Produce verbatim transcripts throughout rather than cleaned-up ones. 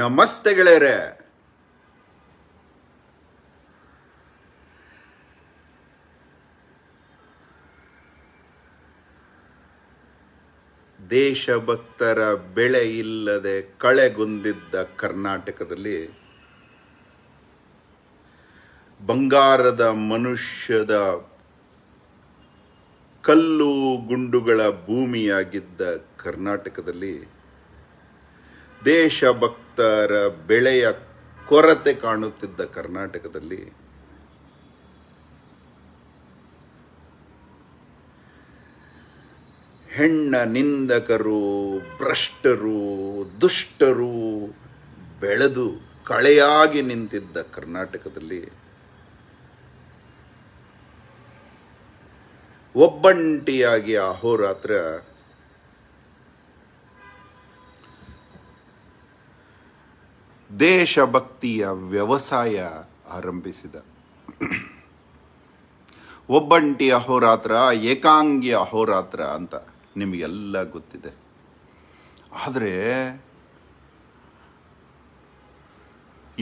ನಮಸ್ತೆ ಗೆಳೆಯರೇ, ದೇಶಭಕ್ತರ ಬೆಳೆ ಇಲ್ಲದೆ ಕಳೆಗುಂದಿದ್ದ ಕರ್ನಾಟಕದಲ್ಲಿ ಬಂಗಾರದ ಮನುಷ್ಯದ ಕಲ್ಲು ಗುಂಡುಗಳ ಭೂಮಿಯಾಗಿದ್ದ ಕರ್ನಾಟಕದಲ್ಲಿ ದೇಶಭಕ್ತರ ಬೆಳೆಯ ಕೊರತೆ ಕಾಣುತ್ತಿದ್ದ ಕರ್ನಾಟಕದಲ್ಲಿ ಹೆಣ್ಣ ನಿಂದಕರು, ಭ್ರಷ್ಟರು, ದುಷ್ಟರು ಬೆಳೆದು ಕಳೆಯಾಗಿ ನಿಂತಿದ್ದ ಕರ್ನಾಟಕದಲ್ಲಿ ಒಬ್ಬಂಟಿಯಾಗಿ ಅಹೋರಾತ್ರ ದೇಶಭಕ್ತಿಯ ವ್ಯವಸಾಯ ಆರಂಭಿಸಿದ. ಒಬ್ಬಂಟಿ ಅಹೋರಾತ್ರ, ಏಕಾಂಗಿ ಅಹೋರಾತ್ರ ಅಂತ ನಿಮಗೆಲ್ಲ ಗೊತ್ತಿದೆ. ಆದರೆ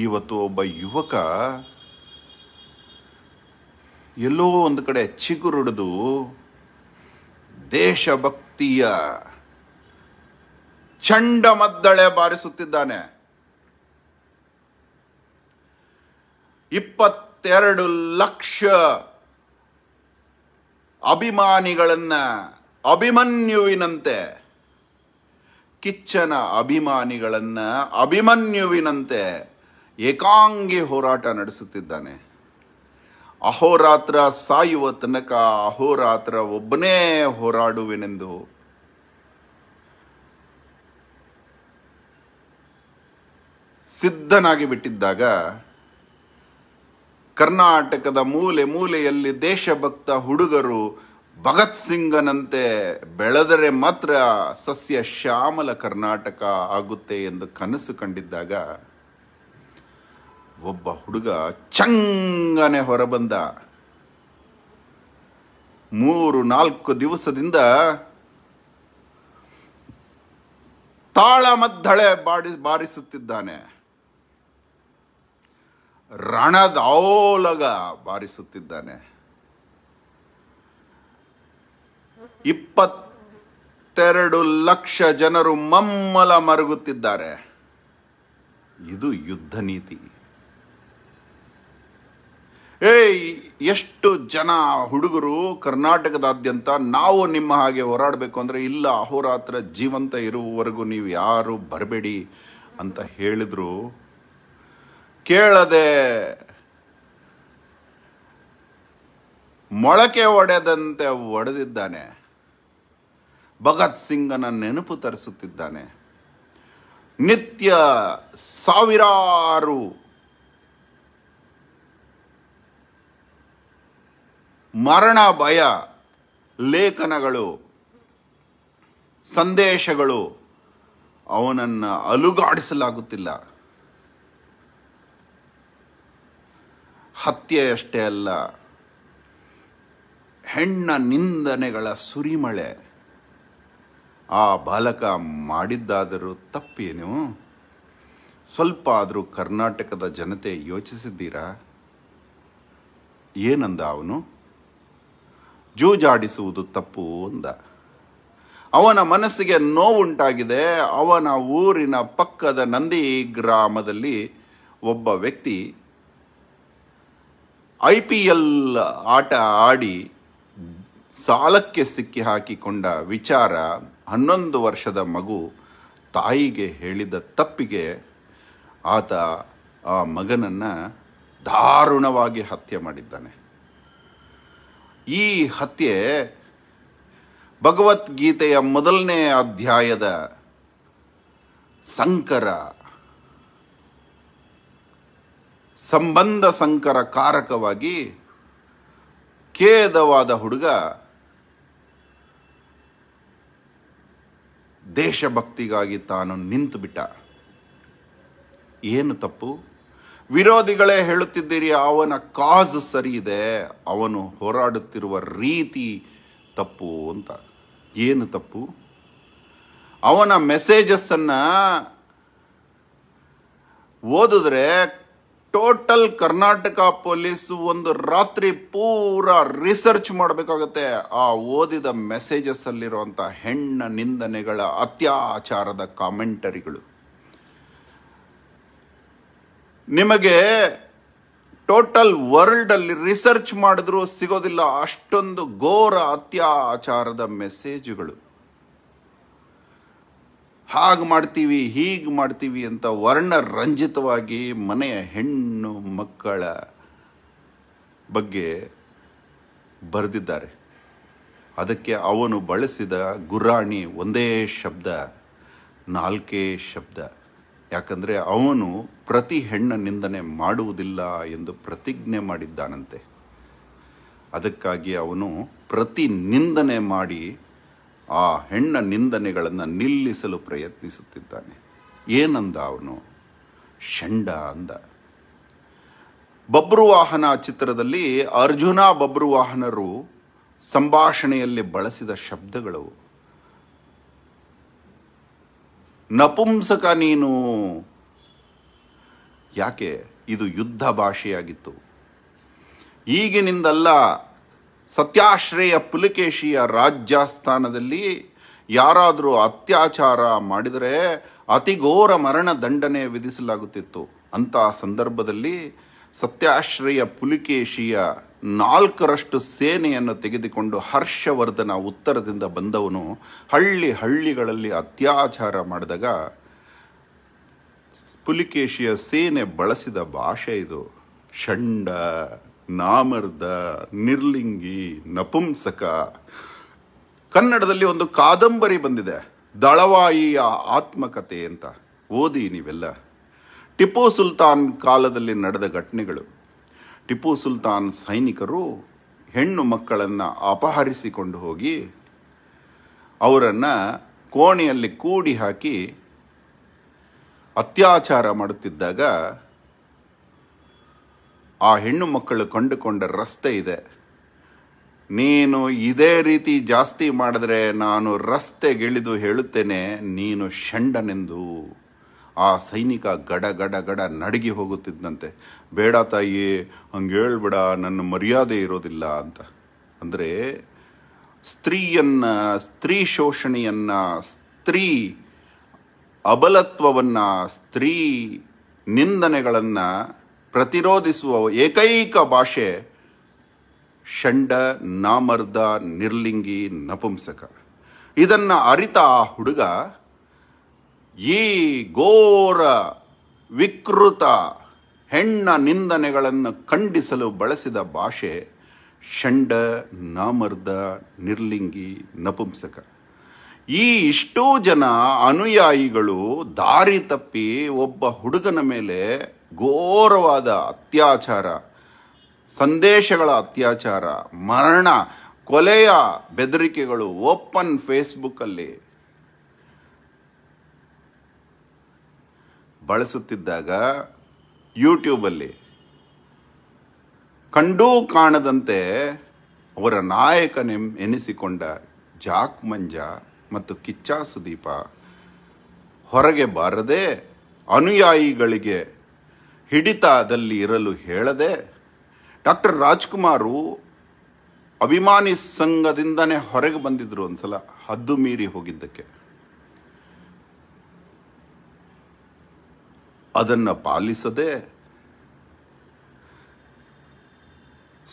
ಇವತ್ತು ಒಬ್ಬ ಯುವಕ ಎಲ್ಲೋ ಒಂದು ಕಡೆ ಚಿಗುರುಡಿದು ದೇಶಭಕ್ತಿಯ ಚಂಡಮದ್ದಳೆ ಬಾರಿಸುತ್ತಿದ್ದಾನೆ. ಇಪ್ಪತ್ತೆರಡು ಲಕ್ಷ ಅಭಿಮಾನಿಗಳನ್ನು ಅಭಿಮನ್ಯುವಿನಂತೆ, ಕಿಚ್ಚನ ಅಭಿಮಾನಿಗಳನ್ನು ಅಭಿಮನ್ಯುವಿನಂತೆ ಏಕಾಂಗಿ ಹೋರಾಟ ನಡೆಸುತ್ತಿದ್ದಾನೆ. ಅಹೋರಾತ್ರ ಸಾಯುವ ತನಕ ಅಹೋರಾತ್ರ ಒಬ್ಬನೇ ಹೋರಾಡುವೆನೆಂದು ಸಿದ್ಧನಾಗಿ ಬಿಟ್ಟಿದ್ದಾಗ, ಕರ್ನಾಟಕದ ಮೂಲೆ ಮೂಲೆಯಲ್ಲಿ ದೇಶಭಕ್ತ ಹುಡುಗರು ಭಗತ್ ಸಿಂಗನಂತೆ ಬೆಳೆದರೆ ಮಾತ್ರ ಸಸ್ಯ ಶ್ಯಾಮಲ ಕರ್ನಾಟಕ ಆಗುತ್ತೆ ಎಂದು ಕನಸು ಕಂಡಿದ್ದಾಗ ಒಬ್ಬ ಹುಡುಗ ಚಂಗನೆ ಹೊರಬಂದ. ಮೂರು ನಾಲ್ಕು ದಿವಸದಿಂದ ತಾಳಮದ್ದಳೆ ಬಾಡಿ ಬಾರಿಸುತ್ತಿದ್ದಾನೆ, ರಣದೋಲಗ ಬಾರಿಸುತ್ತಿದ್ದಾನೆ. ಇಪ್ಪತ್ತೆರಡು ಲಕ್ಷ ಜನರು ಮಮ್ಮಲ ಮರುಗುತ್ತಿದ್ದಾರೆ. ಇದು ಯುದ್ಧ ನೀತಿ. ಏಯ್, ಎಷ್ಟು ಜನ ಹುಡುಗರು ಕರ್ನಾಟಕದಾದ್ಯಂತ ನಾವು ನಿಮ್ಮ ಹಾಗೆ ಹೋರಾಡಬೇಕು ಅಂದರೆ ಇಲ್ಲ, ಅಹೋರಾತ್ರ ಜೀವಂತ ಇರುವವರೆಗೂ ನೀವು ಯಾರು ಬರಬೇಡಿ ಅಂತ ಹೇಳಿದ್ರು. ಕೇಳದೆ ಮೊಳಕೆ ಒಡೆದಂತೆ ಒಡೆದಿದ್ದಾನೆ, ಭಗತ್ ಸಿಂಗನ ನೆನಪು ತರಿಸುತ್ತಿದ್ದಾನೆ. ನಿತ್ಯ ಸಾವಿರಾರು ಮರಣ ಭಯ ಲೇಖನಗಳು, ಸಂದೇಶಗಳು ಅವನನ್ನು ಅಲುಗಾಡಿಸಲಾಗುತ್ತಿಲ್ಲ. ಹತ್ಯೆಯಷ್ಟೇ ಅಲ್ಲ, ಹೆಣ್ಣ ನಿಂದನೆಗಳ ಸುರಿಮಳೆ. ಆ ಬಾಲಕ ಮಾಡಿದ್ದಾದರೂ ತಪ್ಪೇನು? ಸ್ವಲ್ಪ ಆದರೂ ಕರ್ನಾಟಕದ ಜನತೆ ಯೋಚಿಸಿದ್ದೀರಾ? ಏನಂದ ಅವನು? ಜೂಜಾಡಿಸುವುದು ತಪ್ಪು ಅಂದ. ಅವನ ಮನಸ್ಸಿಗೆ ನೋವುಂಟಾಗಿದೆ. ಅವನ ಊರಿನ ಪಕ್ಕದ ನಂದಿ ಗ್ರಾಮದಲ್ಲಿ ಒಬ್ಬ ವ್ಯಕ್ತಿ ಐ ಪಿ ಎಲ್ ಆಟ ಆಡಿ ಸಾಲಕ್ಕೆ ಸಿಕ್ಕಿ ಹಾಕಿಕೊಂಡ ವಿಚಾರ ಹನ್ನೊಂದು ವರ್ಷದ ಮಗು ತಾಯಿಗೆ ಹೇಳಿದ ತಪ್ಪಿಗೆ ಆತ ಆ ಮಗನನ್ನು ದಾರುಣವಾಗಿ ಹತ್ಯೆ ಮಾಡಿದ್ದಾನೆ. ಈ ಹತ್ಯೆ ಭಗವದ್ಗೀತೆಯ ಮೊದಲನೇ ಅಧ್ಯಾಯದ ಸಂಕರ ಸಂಬಂಧ ಸಂಕರ ಕಾರಕವಾಗಿ ಖೇದವಾದ ಹುಡುಗ ದೇಶಭಕ್ತಿಗಾಗಿ ತಾನು ನಿಂತು ಬಿಟ್ಟ. ಏನು ತಪ್ಪು? ವಿರೋಧಿಗಳೇ ಹೇಳುತ್ತಿದ್ದೀರಿ ಅವನ ಕಾಜ್ ಸರಿ ಇದೆ, ಅವನು ಹೋರಾಡುತ್ತಿರುವ ರೀತಿ ತಪ್ಪು ಅಂತ. ಏನು ತಪ್ಪು? ಅವನ ಮೆಸೇಜಸ್ಸನ್ನು ಓದಿದ್ರೆ ಟೋಟಲ್ ಕರ್ನಾಟಕ ಪೊಲೀಸ್ ಒಂದು ರಾತ್ರಿ ಪೂರಾ ರಿಸರ್ಚ್ ಮಾಡಬೇಕಾಗುತ್ತೆ ಆ ಓದಿದ ಮೆಸೇಜಸ್ ಅಲ್ಲಿ ಇರುವಂತ ಹೆಣ್ಣ ನಿಂದನೆಗಳ ಅತ್ಯಾಚಾರದ ಕಾಮೆಂಟರಿಗಳು. ನಿಮಗೆ ಟೋಟಲ್ ವರ್ಲ್ಡ್ ಅಲ್ಲಿ ರಿಸರ್ಚ್ ಮಾಡಿದ್ರು ಸಿಗೋದಿಲ್ಲ ಅಷ್ಟೊಂದು ಘೋರ ಅತ್ಯಾಚಾರದ ಮೆಸೇಜ್ಗಳು. ಹಾಗೆ ಮಾಡ್ತೀವಿ ಹೀಗೆ ಮಾಡ್ತೀವಿ ಅಂತ ವರ್ಣರಂಜಿತವಾಗಿ ಮನೆಯ ಹೆಣ್ಣು ಮಕ್ಕಳ ಬಗ್ಗೆ ಬರೆದಿದ್ದಾರೆ. ಅದಕ್ಕೆ ಅವನು ಬಳಸಿದ ಗುರಾಣಿ ಒಂದೇ ಶಬ್ದ, ನಾಲ್ಕೇ ಶಬ್ದ. ಯಾಕಂದರೆ ಅವನು ಪ್ರತಿ ಹೆಣ್ಣ ನಿಂದನೆ ಮಾಡುವುದಿಲ್ಲ ಎಂದು ಪ್ರತಿಜ್ಞೆ ಮಾಡಿದ್ದಾನಂತೆ. ಅದಕ್ಕಾಗಿ ಅವನು ಪ್ರತಿ ನಿಂದನೆ ಮಾಡಿ ಆ ಹೆಣ್ಣ ನಿಂದನೆಗಳನ್ನು ನಿಲ್ಲಿಸಲು ಪ್ರಯತ್ನಿಸುತ್ತಿದ್ದಾನೆ. ಏನಂದ ಅವನು? ಷಂಡ ಅಂದ. ಬಬ್ರುವಾಹನ ಚಿತ್ರದಲ್ಲಿ ಅರ್ಜುನ ಬಬ್ರುವಾಹನರು ಸಂಭಾಷಣೆಯಲ್ಲಿ ಬಳಸಿದ ಶಬ್ದಗಳು ನಪುಂಸಕ ನೀನು. ಯಾಕೆ? ಇದು ಯುದ್ಧ ಭಾಷೆಯಾಗಿತ್ತು. ಈಗಿನಿಂದಲ್ಲ, ಸತ್ಯಾಶ್ರಯ ಪುಲಿಕೇಶಿಯ ರಾಜ್ಯಾಸ್ಥಾನದಲ್ಲಿ ಯಾರಾದರೂ ಅತ್ಯಾಚಾರ ಮಾಡಿದರೆ ಅತಿಘೋರ ಮರಣ ದಂಡನೆ ವಿಧಿಸಲಾಗುತ್ತಿತ್ತು. ಅಂತಹ ಸಂದರ್ಭದಲ್ಲಿ ಸತ್ಯಾಶ್ರಯ ಪುಲಿಕೇಶಿಯ ನಾಲ್ಕರಷ್ಟು ಸೇನೆಯನ್ನು ತೆಗೆದುಕೊಂಡು ಹರ್ಷವರ್ಧನ ಉತ್ತರದಿಂದ ಬಂದವನು ಹಳ್ಳಿ ಹಳ್ಳಿಗಳಲ್ಲಿ ಅತ್ಯಾಚಾರ ಮಾಡಿದಾಗ ಪುಲಿಕೇಶಿಯ ಸೇನೆ ಬಳಸಿದ ಭಾಷೆ ಇದು. ಷಂಡ, ನಾಮರ್ದ, ನಿರ್ಲಿಂಗಿ, ನಪುಂಸಕ. ಕನ್ನಡದಲ್ಲಿ ಒಂದು ಕಾದಂಬರಿ ಬಂದಿದೆ, ದಳವಾಯಿಯ ಆತ್ಮಕತೆ ಅಂತ. ಓದಿ ನೀವೆಲ್ಲ. ಟಿಪ್ಪು ಸುಲ್ತಾನ್ ಕಾಲದಲ್ಲಿ ನಡೆದ ಘಟನೆಗಳು. ಟಿಪ್ಪು ಸುಲ್ತಾನ್ ಸೈನಿಕರು ಹೆಣ್ಣು ಮಕ್ಕಳನ್ನು ಅಪಹರಿಸಿಕೊಂಡು ಹೋಗಿ ಅವರನ್ನು ಕೋಣೆಯಲ್ಲಿ ಕೂಡಿ ಹಾಕಿ ಅತ್ಯಾಚಾರ ಮಾಡುತ್ತಿದ್ದಾಗ ಆ ಹೆಣ್ಣು ಮಕ್ಕಳು ಕಂಡುಕೊಂಡ ರಸ್ತೆ ಇದೆ. ನೀನು ಇದೇ ರೀತಿ ಜಾಸ್ತಿ ಮಾಡಿದ್ರೆ ನಾನು ರಸ್ತೆಗಿಳಿದು ಹೇಳುತ್ತೇನೆ ನೀನು ಷಂಡನೆಂದು. ಆ ಸೈನಿಕ ಗಡ ಗಡ ಗಡ ನಡಗಿ ಹೋಗುತ್ತಿದ್ದಂತೆ. ಬೇಡ ತಾಯಿ, ಹಂಗೇಳ್ಬೇಡ, ನನ್ನ ಮರ್ಯಾದೆ ಇರೋದಿಲ್ಲ ಅಂತ. ಅಂದರೆ ಸ್ತ್ರೀಯನ್ನು, ಸ್ತ್ರೀ ಶೋಷಣೆಯನ್ನು, ಸ್ತ್ರೀ ಅಬಲತ್ವವನ್ನು, ಸ್ತ್ರೀ ನಿಂದನೆಗಳನ್ನು ಪ್ರತಿರೋಧಿಸುವ ಏಕೈಕ ಭಾಷೆ ಷಂಡ, ನಾಮರ್ದ, ನಿರ್ಲಿಂಗಿ, ನಪುಂಸಕ. ಇದನ್ನು ಅರಿತ ಆ ಹುಡುಗ ಈ ಘೋರ ವಿಕೃತ ಹೆಣ್ಣ ನಿಂದನೆಗಳನ್ನು ಖಂಡಿಸಲು ಬಳಸಿದ ಭಾಷೆ ಷಂಡ, ನಾಮರ್ದ, ನಿರ್ಲಿಂಗಿ, ನಪುಂಸಕ. ಈ ಇಷ್ಟೋ ಜನ ಅನುಯಾಯಿಗಳು ದಾರಿ ತಪ್ಪಿ ಒಬ್ಬ ಹುಡುಗನ ಮೇಲೆ ಘೋರವಾದ ಅತ್ಯಾಚಾರ, ಸಂದೇಶಗಳ ಅತ್ಯಾಚಾರ, ಮರಣ, ಕೊಲೆಯ ಬೆದರಿಕೆಗಳು ಓಪನ್ ಫೇಸ್ಬುಕ್ಕಲ್ಲಿ ಬಳಸುತ್ತಿದ್ದಾಗ, ಯೂಟ್ಯೂಬಲ್ಲಿ ಕಂಡೂ ಕಾಣದಂತೆ ಅವರ ನಾಯಕನೆ ಎನಿಸಿಕೊಂಡ ಜಾಕ್ ಮಂಜಾ ಮತ್ತು ಕಿಚ್ಚ ಸುದೀಪ ಹೊರಗೆ ಬಾರದೆ, ಅನುಯಾಯಿಗಳಿಗೆ ಹಿಡಿತದಲ್ಲಿ ಇರಲು ಹೇಳದೆ, ಡಾಕ್ಟರ್ ರಾಜ್ಕುಮಾರು ಅಭಿಮಾನಿ ಸಂಘದಿಂದನೇ ಹೊರಗೆ ಬಂದಿದ್ದರು ಒಂದು ಸಲ ಹದ್ದು ಮೀರಿ ಹೋಗಿದ್ದಕ್ಕೆ. ಅದನ್ನು ಪಾಲಿಸದೆ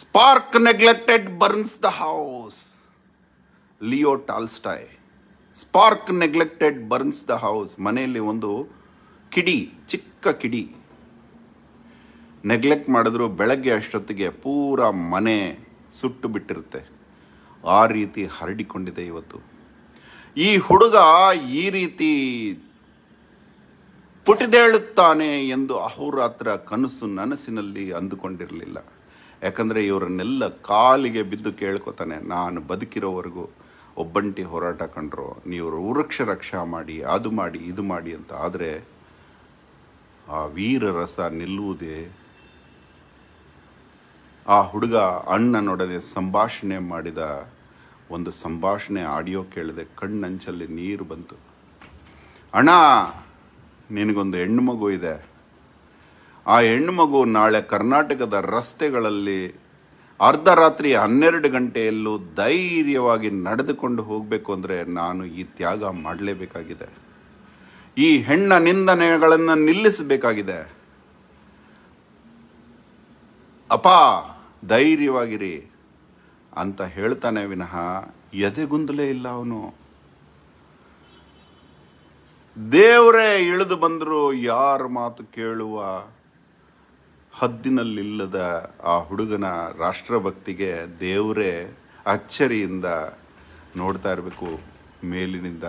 spark neglected burns the house, Leo Tolstoy. Spark neglected burns the house. ಮನೆಯಲ್ಲಿ ಒಂದು ಕಿಡಿ, ಚಿಕ್ಕ ಕಿಡಿ ನೆಗ್ಲೆಕ್ಟ್ ಮಾಡಿದ್ರು, ಬೆಳಗ್ಗೆ ಅಷ್ಟೊತ್ತಿಗೆ ಪೂರಾ ಮನೆ ಸುಟ್ಟು ಬಿಟ್ಟಿರುತ್ತೆ. ಆ ರೀತಿ ಹರಡಿಕೊಂಡಿದೆ ಇವತ್ತು. ಈ ಹುಡುಗ ಈ ರೀತಿ ಪುಟಿದೇಳುತ್ತಾನೆ ಎಂದು ಅಹೋರಾತ್ರ ಕನಸು ನನಸಿನಲ್ಲಿ ಅಂದುಕೊಂಡಿರಲಿಲ್ಲ. ಯಾಕಂದರೆ ಇವರನ್ನೆಲ್ಲ ಕಾಲಿಗೆ ಬಿದ್ದು ಕೇಳ್ಕೊತಾನೆ, ನಾನು ಬದುಕಿರೋವರೆಗೂ ಒಬ್ಬಂಟಿ ಹೋರಾಟ ಕಂಡ್ರೋ ನೀವು ವೃಕ್ಷ ರಕ್ಷಾ ಮಾಡಿ, ಅದು ಮಾಡಿ, ಇದು ಮಾಡಿ ಅಂತ. ಆದರೆ ಆ ವೀರರಸ ನಿಲ್ಲುವುದೇ. ಆ ಹುಡುಗ ಅಣ್ಣನೊಡನೆ ಸಂಭಾಷಣೆ ಮಾಡಿದ ಒಂದು ಸಂಭಾಷಣೆ ಆಡಿಯೋ ಕೇಳಿದೆ, ಕಣ್ಣಂಚಲ್ಲಿ ನೀರು ಬಂತು. ಅಣ್ಣ, ನಿನಗೊಂದು ಹೆಣ್ಣು ಮಗು ಇದೆ, ಆ ಹೆಣ್ಣು ಮಗು ನಾಳೆ ಕರ್ನಾಟಕದ ರಸ್ತೆಗಳಲ್ಲಿ ಅರ್ಧರಾತ್ರಿ ಹನ್ನೆರಡು ಗಂಟೆಯಲ್ಲೂ ಧೈರ್ಯವಾಗಿ ನಡೆದುಕೊಂಡು ಹೋಗಬೇಕು ಅಂದ್ರೆ ನಾನು ಈ ತ್ಯಾಗ ಮಾಡಲೇಬೇಕಾಗಿದೆ. ಈ ಹೆಣ್ಣ ನಿಂದನೆಗಳನ್ನು ನಿಲ್ಲಿಸಬೇಕಾಗಿದೆ. ಅಪ್ಪಾ ಧೈರ್ಯವಾಗಿರಿ ಅಂತ ಹೇಳ್ತಾನೆ ವಿನಃ ಎದೆಗುಂದಲೇ ಇಲ್ಲ. ಅವನು ದೇವರೇ ಇಳಿದು ಬಂದರೂ ಯಾರ ಮಾತು ಕೇಳುವ ಹದ್ದಿನಲ್ಲಿಲ್ಲದ ಆ ಹುಡುಗನ ರಾಷ್ಟ್ರಭಕ್ತಿಗೆ ದೇವರೇ ಅಚ್ಚರಿಯಿಂದ ನೋಡ್ತಾ ಇರಬೇಕು. ಮೇಲಿನಿಂದ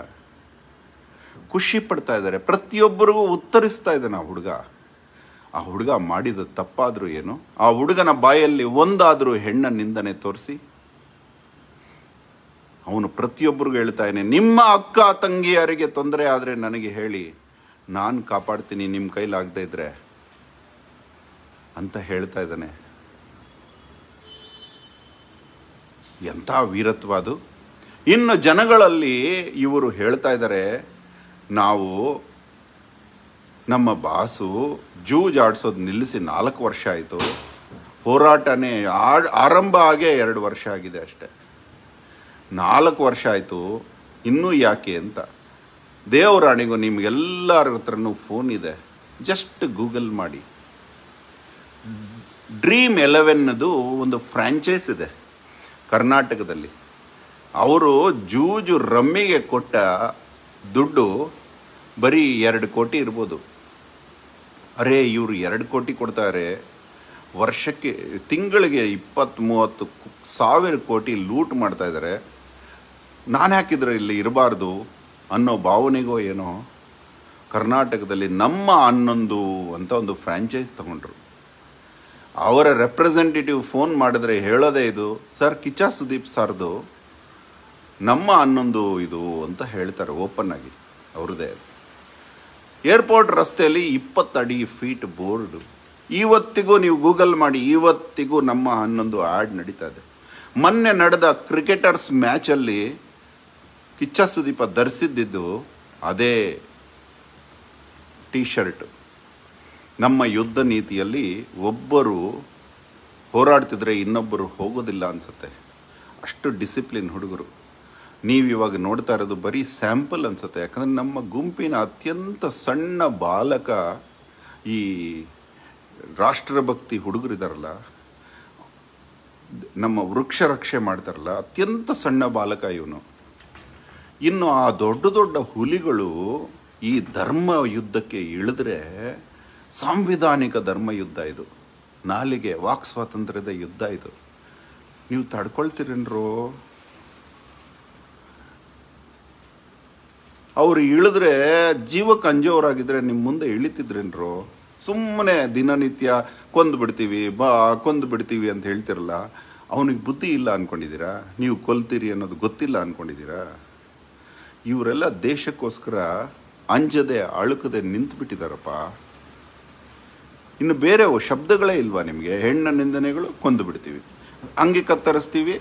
ಖುಷಿ ಪಡ್ತಾ ಇದ್ದಾರೆ, ಪ್ರತಿಯೊಬ್ಬರಿಗೂ ಉತ್ತರಿಸ್ತಾ ಇದ್ದಾನೆ ಆ ಹುಡುಗ. ಆ ಹುಡುಗ ಮಾಡಿದ ತಪ್ಪಾದರೂ ಏನು, ಆ ಹುಡುಗನ ಬಾಯಲ್ಲಿ ಒಂದಾದರೂ ಹೆಣ್ಣ ನಿಂದನೆ ತೋರಿಸಿ ಅವನು ಪ್ರತಿಯೊಬ್ಬರಿಗೂ ಹೇಳ್ತಾನೆ, ನಿಮ್ಮ ಅಕ್ಕ ತಂಗಿಯರಿಗೆ ತೊಂದರೆ ಆದರೆ ನನಗೆ ಹೇಳಿ, ನಾನು ಕಾಪಾಡ್ತೀನಿ ನಿಮ್ಮ ಕೈಲಾಗದೇ ಇದ್ರೆ ಅಂತ ಹೇಳ್ತಾ ಇದ್ದಾನೆ. ಎಂಥ ವೀರತ್ವ ಅದು! ಇನ್ನು ಜನಗಳಲ್ಲಿ ಇವರು ಹೇಳ್ತಾ ಇದ್ದಾರೆ, ನಾವು ನಮ್ಮ ಬಾಸು ಜೂಜಾಡ್ಸೋದು ನಿಲ್ಲಿಸಿ ನಾಲ್ಕು ವರ್ಷ ಆಯಿತು, ಹೋರಾಟನೇ ಆರಂಭ ಆಗೇ ಎರಡು ವರ್ಷ ಆಗಿದೆ ಅಷ್ಟೆ, ನಾಲ್ಕು ವರ್ಷ ಆಯಿತು ಇನ್ನೂ ಯಾಕೆ ಅಂತ. ದೇವರಾಣಿಗೂ ನಿಮಗೆಲ್ಲರ ಹತ್ರನೂ ಫೋನ್ ಇದೆ, ಜಸ್ಟ್ ಗೂಗಲ್ ಮಾಡಿ. ಡ್ರೀಮ್ ಎಲೆವೆನ್ನದು ಒಂದು ಫ್ರ್ಯಾಂಚೈಸ್ ಇದೆ ಕರ್ನಾಟಕದಲ್ಲಿ. ಅವರು ಜೂಜು ರಮ್ಮಿಗೆ ಕೊಟ್ಟ ದುಡ್ಡು ಬರೀ ಎರಡು ಕೋಟಿ ಇರ್ಬೋದು. ಅರೆ ಇವರು ಎರಡು ಕೋಟಿ ಕೊಡ್ತಾರೆ, ವರ್ಷಕ್ಕೆ ತಿಂಗಳಿಗೆ ಇಪ್ಪತ್ತು ಮೂವತ್ತು ಸಾವಿರ ಕೋಟಿ ಲೂಟ್ ಮಾಡ್ತಾಯಿದ್ದಾರೆ. ನಾನು ಹಾಕಿದ್ರೆ ಇಲ್ಲಿ ಇರಬಾರ್ದು ಅನ್ನೋ ಭಾವನೆಗೋ ಏನೋ ಕರ್ನಾಟಕದಲ್ಲಿ ನಮ್ಮ ಹನ್ನೊಂದು ಅಂತ ಒಂದು ಫ್ರ್ಯಾಂಚೈಸ್ ತಗೊಂಡ್ರು. ಅವರ ರೆಪ್ರೆಸೆಂಟೇಟಿವ್ ಫೋನ್ ಮಾಡಿದ್ರೆ ಹೇಳೋದೇ ಇದು, ಸರ್ ಕಿಚ್ಚ ಸುದೀಪ್ ಸರ್ದು ನಮ್ಮ ಹನ್ನೊಂದು ಇದು ಅಂತ ಹೇಳ್ತಾರೆ ಓಪನ್ ಆಗಿ ಅವ್ರದ್ದೇ. ಏರ್ಪೋರ್ಟ್ ರಸ್ತೆಯಲ್ಲಿ ಇಪ್ಪತ್ತಡಿ ಫೀಟ್ ಬೋರ್ಡು ಇವತ್ತಿಗೂ ನೀವು ಗೂಗಲ್ ಮಾಡಿ, ಇವತ್ತಿಗೂ ನಮ್ಮ ಹನ್ನೊಂದು ಆ್ಯಡ್ ನಡೀತಾ ಇದೆ. ಮೊನ್ನೆ ನಡೆದ ಕ್ರಿಕೆಟರ್ಸ್ ಮ್ಯಾಚಲ್ಲಿ ಕಿಚ್ಚ ಸುದೀಪ ಧರಿಸಿದ್ದಿದ್ದು ಅದೇ ಟೀ ಶರ್ಟ್. ನಮ್ಮ ಯುದ್ಧ ನೀತಿಯಲ್ಲಿ ಒಬ್ಬರು ಹೋರಾಡ್ತಿದ್ರೆ ಇನ್ನೊಬ್ಬರು ಹೋಗೋದಿಲ್ಲ ಅನಿಸುತ್ತೆ, ಅಷ್ಟು ಡಿಸಿಪ್ಲಿನ್ ಹುಡುಗರು. ನೀವಿವಾಗ ನೋಡ್ತಾ ಇರೋದು ಬರೀ ಸ್ಯಾಂಪಲ್ ಅನಿಸುತ್ತೆ, ಯಾಕಂದರೆ ನಮ್ಮ ಗುಂಪಿನ ಅತ್ಯಂತ ಸಣ್ಣ ಬಾಲಕ ಈ ರಾಷ್ಟ್ರಭಕ್ತಿ ಹುಡುಗರಿದಾರಲ್ಲ, ನಮ್ಮ ವೃಕ್ಷ ರಕ್ಷೆ ಮಾಡ್ತಾರಲ್ಲ, ಅತ್ಯಂತ ಸಣ್ಣ ಬಾಲಕ ಇವನು. ಇನ್ನು ಆ ದೊಡ್ಡ ದೊಡ್ಡ ಹುಲಿಗಳು ಈ ಧರ್ಮ ಯುದ್ಧಕ್ಕೆ ಇಳಿದ್ರೆ, ಸಾಂವಿಧಾನಿಕ ಧರ್ಮ ಯುದ್ಧ ಇದು, ನಾಲಿಗೆ ವಾಕ್ ಸ್ವಾತಂತ್ರ್ಯದ ಯುದ್ಧ ಇದು, ನೀವು ತಡ್ಕೊಳ್ತೀರೇನ್ರೋ? ಅವರು ಇಳಿದ್ರೆ ಜೀವಕ್ಕೆ ಅಂಜೋರಾಗಿದ್ದರೆ ನಿಮ್ಮ ಮುಂದೆ ಇಳಿತಿದ್ರೇನ್ರೋ? ಸುಮ್ಮನೆ ದಿನನಿತ್ಯ ಕೊಂದು ಬಿಡ್ತೀವಿ ಬಾ ಕೊಂದು ಬಿಡ್ತೀವಿ ಅಂತ ಹೇಳ್ತಿರಲ್ಲ, ಅವನಿಗೆ ಬುದ್ಧಿ ಇಲ್ಲ ಅಂದ್ಕೊಂಡಿದ್ದೀರಾ? ನೀವು ಕೊಲ್ತೀರಿ ಅನ್ನೋದು ಗೊತ್ತಿಲ್ಲ ಅಂದ್ಕೊಂಡಿದ್ದೀರಾ? ಇವರೆಲ್ಲ ದೇಶಕ್ಕೋಸ್ಕರ ಅಂಜದೆ ಅಳುಕದೆ ನಿಂತುಬಿಟ್ಟಿದ್ದಾರಪ್ಪ. ಇನ್ನು ಬೇರೆ ಶಬ್ದಗಳೇ ಇಲ್ವಾ ನಿಮಗೆ? ಹೆಣ್ಣ ನಿಂದನೆಗಳು, ಕೊಂದು ಬಿಡ್ತೀವಿ, ಅಂಗಿ ಕತ್ತರಿಸ್ತೀವಿ,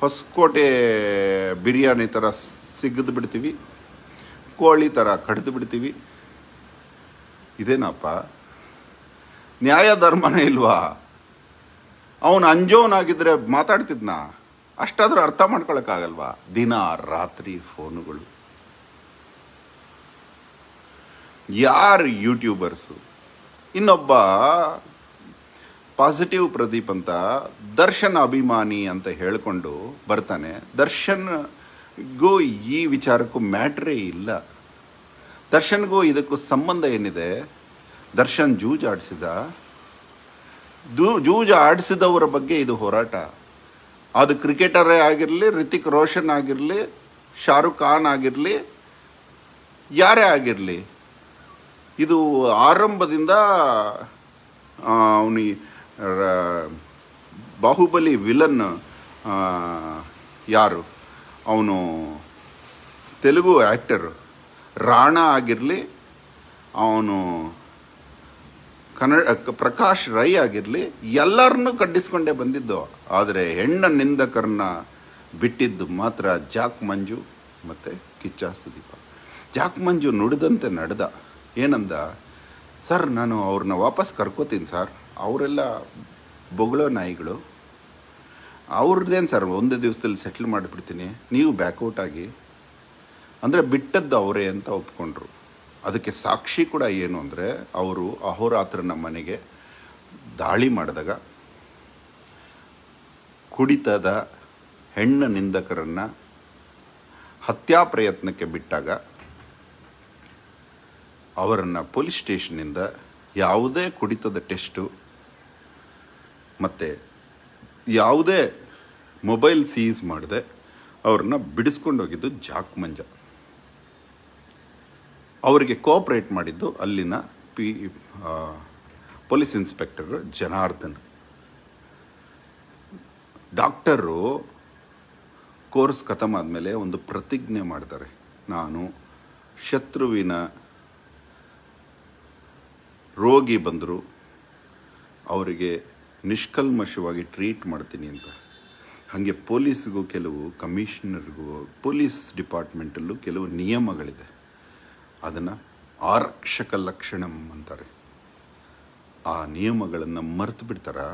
ಹೊಸಕೋಟೆ ಬಿರಿಯಾನಿ ಥರ ಸಿಗದು ಬಿಡ್ತೀವಿ, ಕೋಳಿ ಥರ ಕಡಿದು ಬಿಡ್ತೀವಿ. ಇದೇನಪ್ಪ ನ್ಯಾಯ ಧರ್ಮನೇ ಇಲ್ವಾ? ಅವನು ಅಂಜೋನಾಗಿದ್ದರೆ ಮಾತಾಡ್ತಿದ್ನ? ಅಷ್ಟಾದರೂ ಅರ್ಥ ಮಾಡ್ಕೊಳಕ್ಕಾಗಲ್ವಾ? ದಿನ ರಾತ್ರಿ ಫೋನುಗಳು. ಯಾರು ಯೂಟ್ಯೂಬರ್ಸು? ಇನ್ನೊಬ್ಬ ಪಾಸಿಟಿವ್ ಪ್ರದೀಪ್ ಅಂತ ದರ್ಶನ್ ಅಭಿಮಾನಿ ಅಂತ ಹೇಳಿಕೊಂಡು ಬರ್ತಾನೆ. ದರ್ಶನ್ಗೂ ಈ ವಿಚಾರಕ್ಕೂ ಮ್ಯಾಟ್ರೇ ಇಲ್ಲ. ದರ್ಶನ್ಗೂ ಇದಕ್ಕೂ ಸಂಬಂಧ ಏನಿದೆ? ದರ್ಶನ್ ಜೂಜಾಡಿಸಿದ, ಜೂ ಜೂಜಾಡಿಸಿದವರ ಬಗ್ಗೆ ಇದು ಹೋರಾಟ. ಅದು ಕ್ರಿಕೆಟರೇ ಆಗಿರಲಿ, ರಿತಿಕ್ ರೋಷನ್ ಆಗಿರಲಿ, ಶಾರುಖ್ ಖಾನ್ ಆಗಿರಲಿ, ಯಾರೇ ಆಗಿರಲಿ, ಇದು ಆರಂಭದಿಂದ ಅವನಿ ಬಾಹುಬಲಿ ವಿಲನ್ ಯಾರು, ಅವನು ತೆಲುಗು ಆ್ಯಕ್ಟರು ರಾಣಾ ಆಗಿರಲಿ, ಅವನು ಕನ್ನಡ ಪ್ರಕಾಶ್ ರೈ ಆಗಿರಲಿ, ಎಲ್ಲರನ್ನೂ ಖಂಡಿಸ್ಕೊಂಡೇ ಬಂದಿದ್ದು. ಆದರೆ ಹೆಣ್ಣ ನಿಂದಕರನ್ನ ಬಿಟ್ಟಿದ್ದು ಮಾತ್ರ ಜಾಕ್ ಮಂಜು ಮತ್ತು ಕಿಚ್ಚ ಸುದೀಪ. ಜಾಕ್ ಮಂಜು ನುಡಿದಂತೆ ನಡೆದ. ಏನಂದ? ಸರ್ ನಾನು ಅವರನ್ನ ವಾಪಸ್ ಕರ್ಕೋತೀನಿ ಸರ್, ಅವರೆಲ್ಲ ಬೊಗಳೋ ನಾಯಿಗಳು, ಅವ್ರದ್ದೇನು ಸರ್ ಒಂದು ದಿವಸದಲ್ಲಿ ಸೆಟ್ಲ್ ಮಾಡಿಬಿಡ್ತೀನಿ, ನೀವು ಬ್ಯಾಕೌಟ್ ಆಗಿ ಅಂದರೆ ಬಿಟ್ಟದ್ದು ಅವರೇ ಅಂತ ಒಪ್ಕೊಂಡ್ರು. ಅದಕ್ಕೆ ಸಾಕ್ಷಿ ಕೂಡ ಏನು ಅಂದರೆ ಅವರು ಅಹೋರಾತ್ರ ನಮ್ಮ ಮನೆಗೆ ದಾಳಿ ಮಾಡಿದಾಗ ಕುಡಿತದ ಹೆಣ್ಣು ನಿಂದಕರನ್ನು ಹತ್ಯಾ ಪ್ರಯತ್ನಕ್ಕೆ ಬಿಟ್ಟಾಗ ಅವರನ್ನು ಪೊಲೀಸ್ ಸ್ಟೇಷನ್ನಿಂದ ಯಾವುದೇ ಕುಡಿತದ ಟೆಸ್ಟು ಮತ್ತು ಯಾವುದೇ ಮೊಬೈಲ್ ಸೀಸ್ ಮಾಡದೆ ಅವ್ರನ್ನ ಬಿಡಿಸ್ಕೊಂಡೋಗಿದ್ದು ಜಾಕ್ ಮಂಜ. ಅವರಿಗೆ ಕೋಆಪ್ರೇಟ್ ಮಾಡಿದ್ದು ಅಲ್ಲಿನ P police inspector Janardhan. Doctor course ಖತಮಾದಮೇಲೆ ಒಂದು ಪ್ರತಿಜ್ಞೆ ಮಾಡ್ತಾರೆ, ನಾನು ಶತ್ರುವಿನ ರೋಗಿ ಬಂದರು ಅವರಿಗೆ ನಿಷ್ಕಲ್ಮಶವಾಗಿ ಟ್ರೀಟ್ ಮಾಡ್ತೀನಿ ಅಂತ. ಹಾಗೆ ಪೊಲೀಸ್ಗೂ ಕೆಲವು ಕಮಿಷನರ್ಗೂ ಪೊಲೀಸ್ ಡಿಪಾರ್ಟ್ಮೆಂಟಲ್ಲೂ ಕೆಲವು ನಿಯಮಗಳಿದೆ, ಅದನ್ನು ಆರಕ್ಷಕ ಲಕ್ಷಣಂ ಅಂತಾರೆ. ಆ ನಿಯಮಗಳನ್ನು ಮರೆತು ಬಿಡ್ತಾರೆ.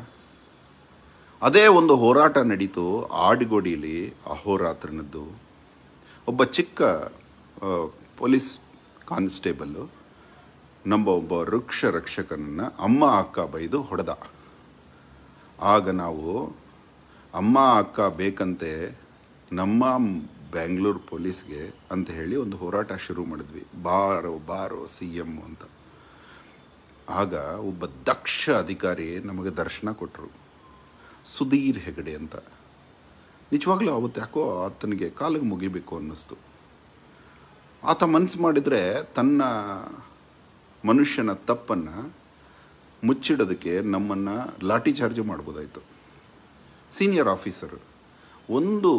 ಅದೇ ಒಂದು ಹೋರಾಟ ನಡೀತು ಆಡುಗೋಡಿಯಲ್ಲಿ ಅಹೋರಾತ್ರನದ್ದು. ಒಬ್ಬ ಚಿಕ್ಕ ಪೊಲೀಸ್ ಕಾನ್ಸ್ಟೇಬಲ್ಲು ನಮ್ಮ ಒಬ್ಬ ವೃಕ್ಷ ರಕ್ಷಕನನ್ನು ಅಮ್ಮ ಅಕ್ಕ ಬೈದು ಹೊಡೆದ. ಆಗ ನಾವು ಅಮ್ಮ ಅಕ್ಕ ಬೇಕಂತೆ ನಮ್ಮ ಬ್ಯಾಂಗ್ಳೂರು ಪೊಲೀಸ್ಗೆ ಅಂತ ಹೇಳಿ ಒಂದು ಹೋರಾಟ ಶುರು ಮಾಡಿದ್ವಿ, ಬಾರೋ ಬಾರೋ ಸಿ ಎಮ್ ಅಂತ. ಆಗ ಒಬ್ಬ ದಕ್ಷ ಅಧಿಕಾರಿ ನಮಗೆ ದರ್ಶನ ಕೊಟ್ಟರು, ಸುಧೀರ್ ಹೆಗಡೆ ಅಂತ. ನಿಜವಾಗ್ಲೂ ಅವತ್ತು ಯಾಕೋ ಆತನಿಗೆ ಕಾಲಿಗೆ ಮುಗಿಬೇಕು ಅನ್ನಿಸ್ತು. ಆತ ಮನಸ್ಸು ಮಾಡಿದರೆ ತನ್ನ ಮನುಷ್ಯನ ತಪ್ಪನ್ನು ಮುಚ್ಚಿಡೋದಕ್ಕೆ ನಮ್ಮನ್ನು ಲಾಠಿ ಚಾರ್ಜ್ ಮಾಡ್ಬೋದಾಯಿತು. ಸೀನಿಯರ್ ಆಫೀಸರು ಒಂದು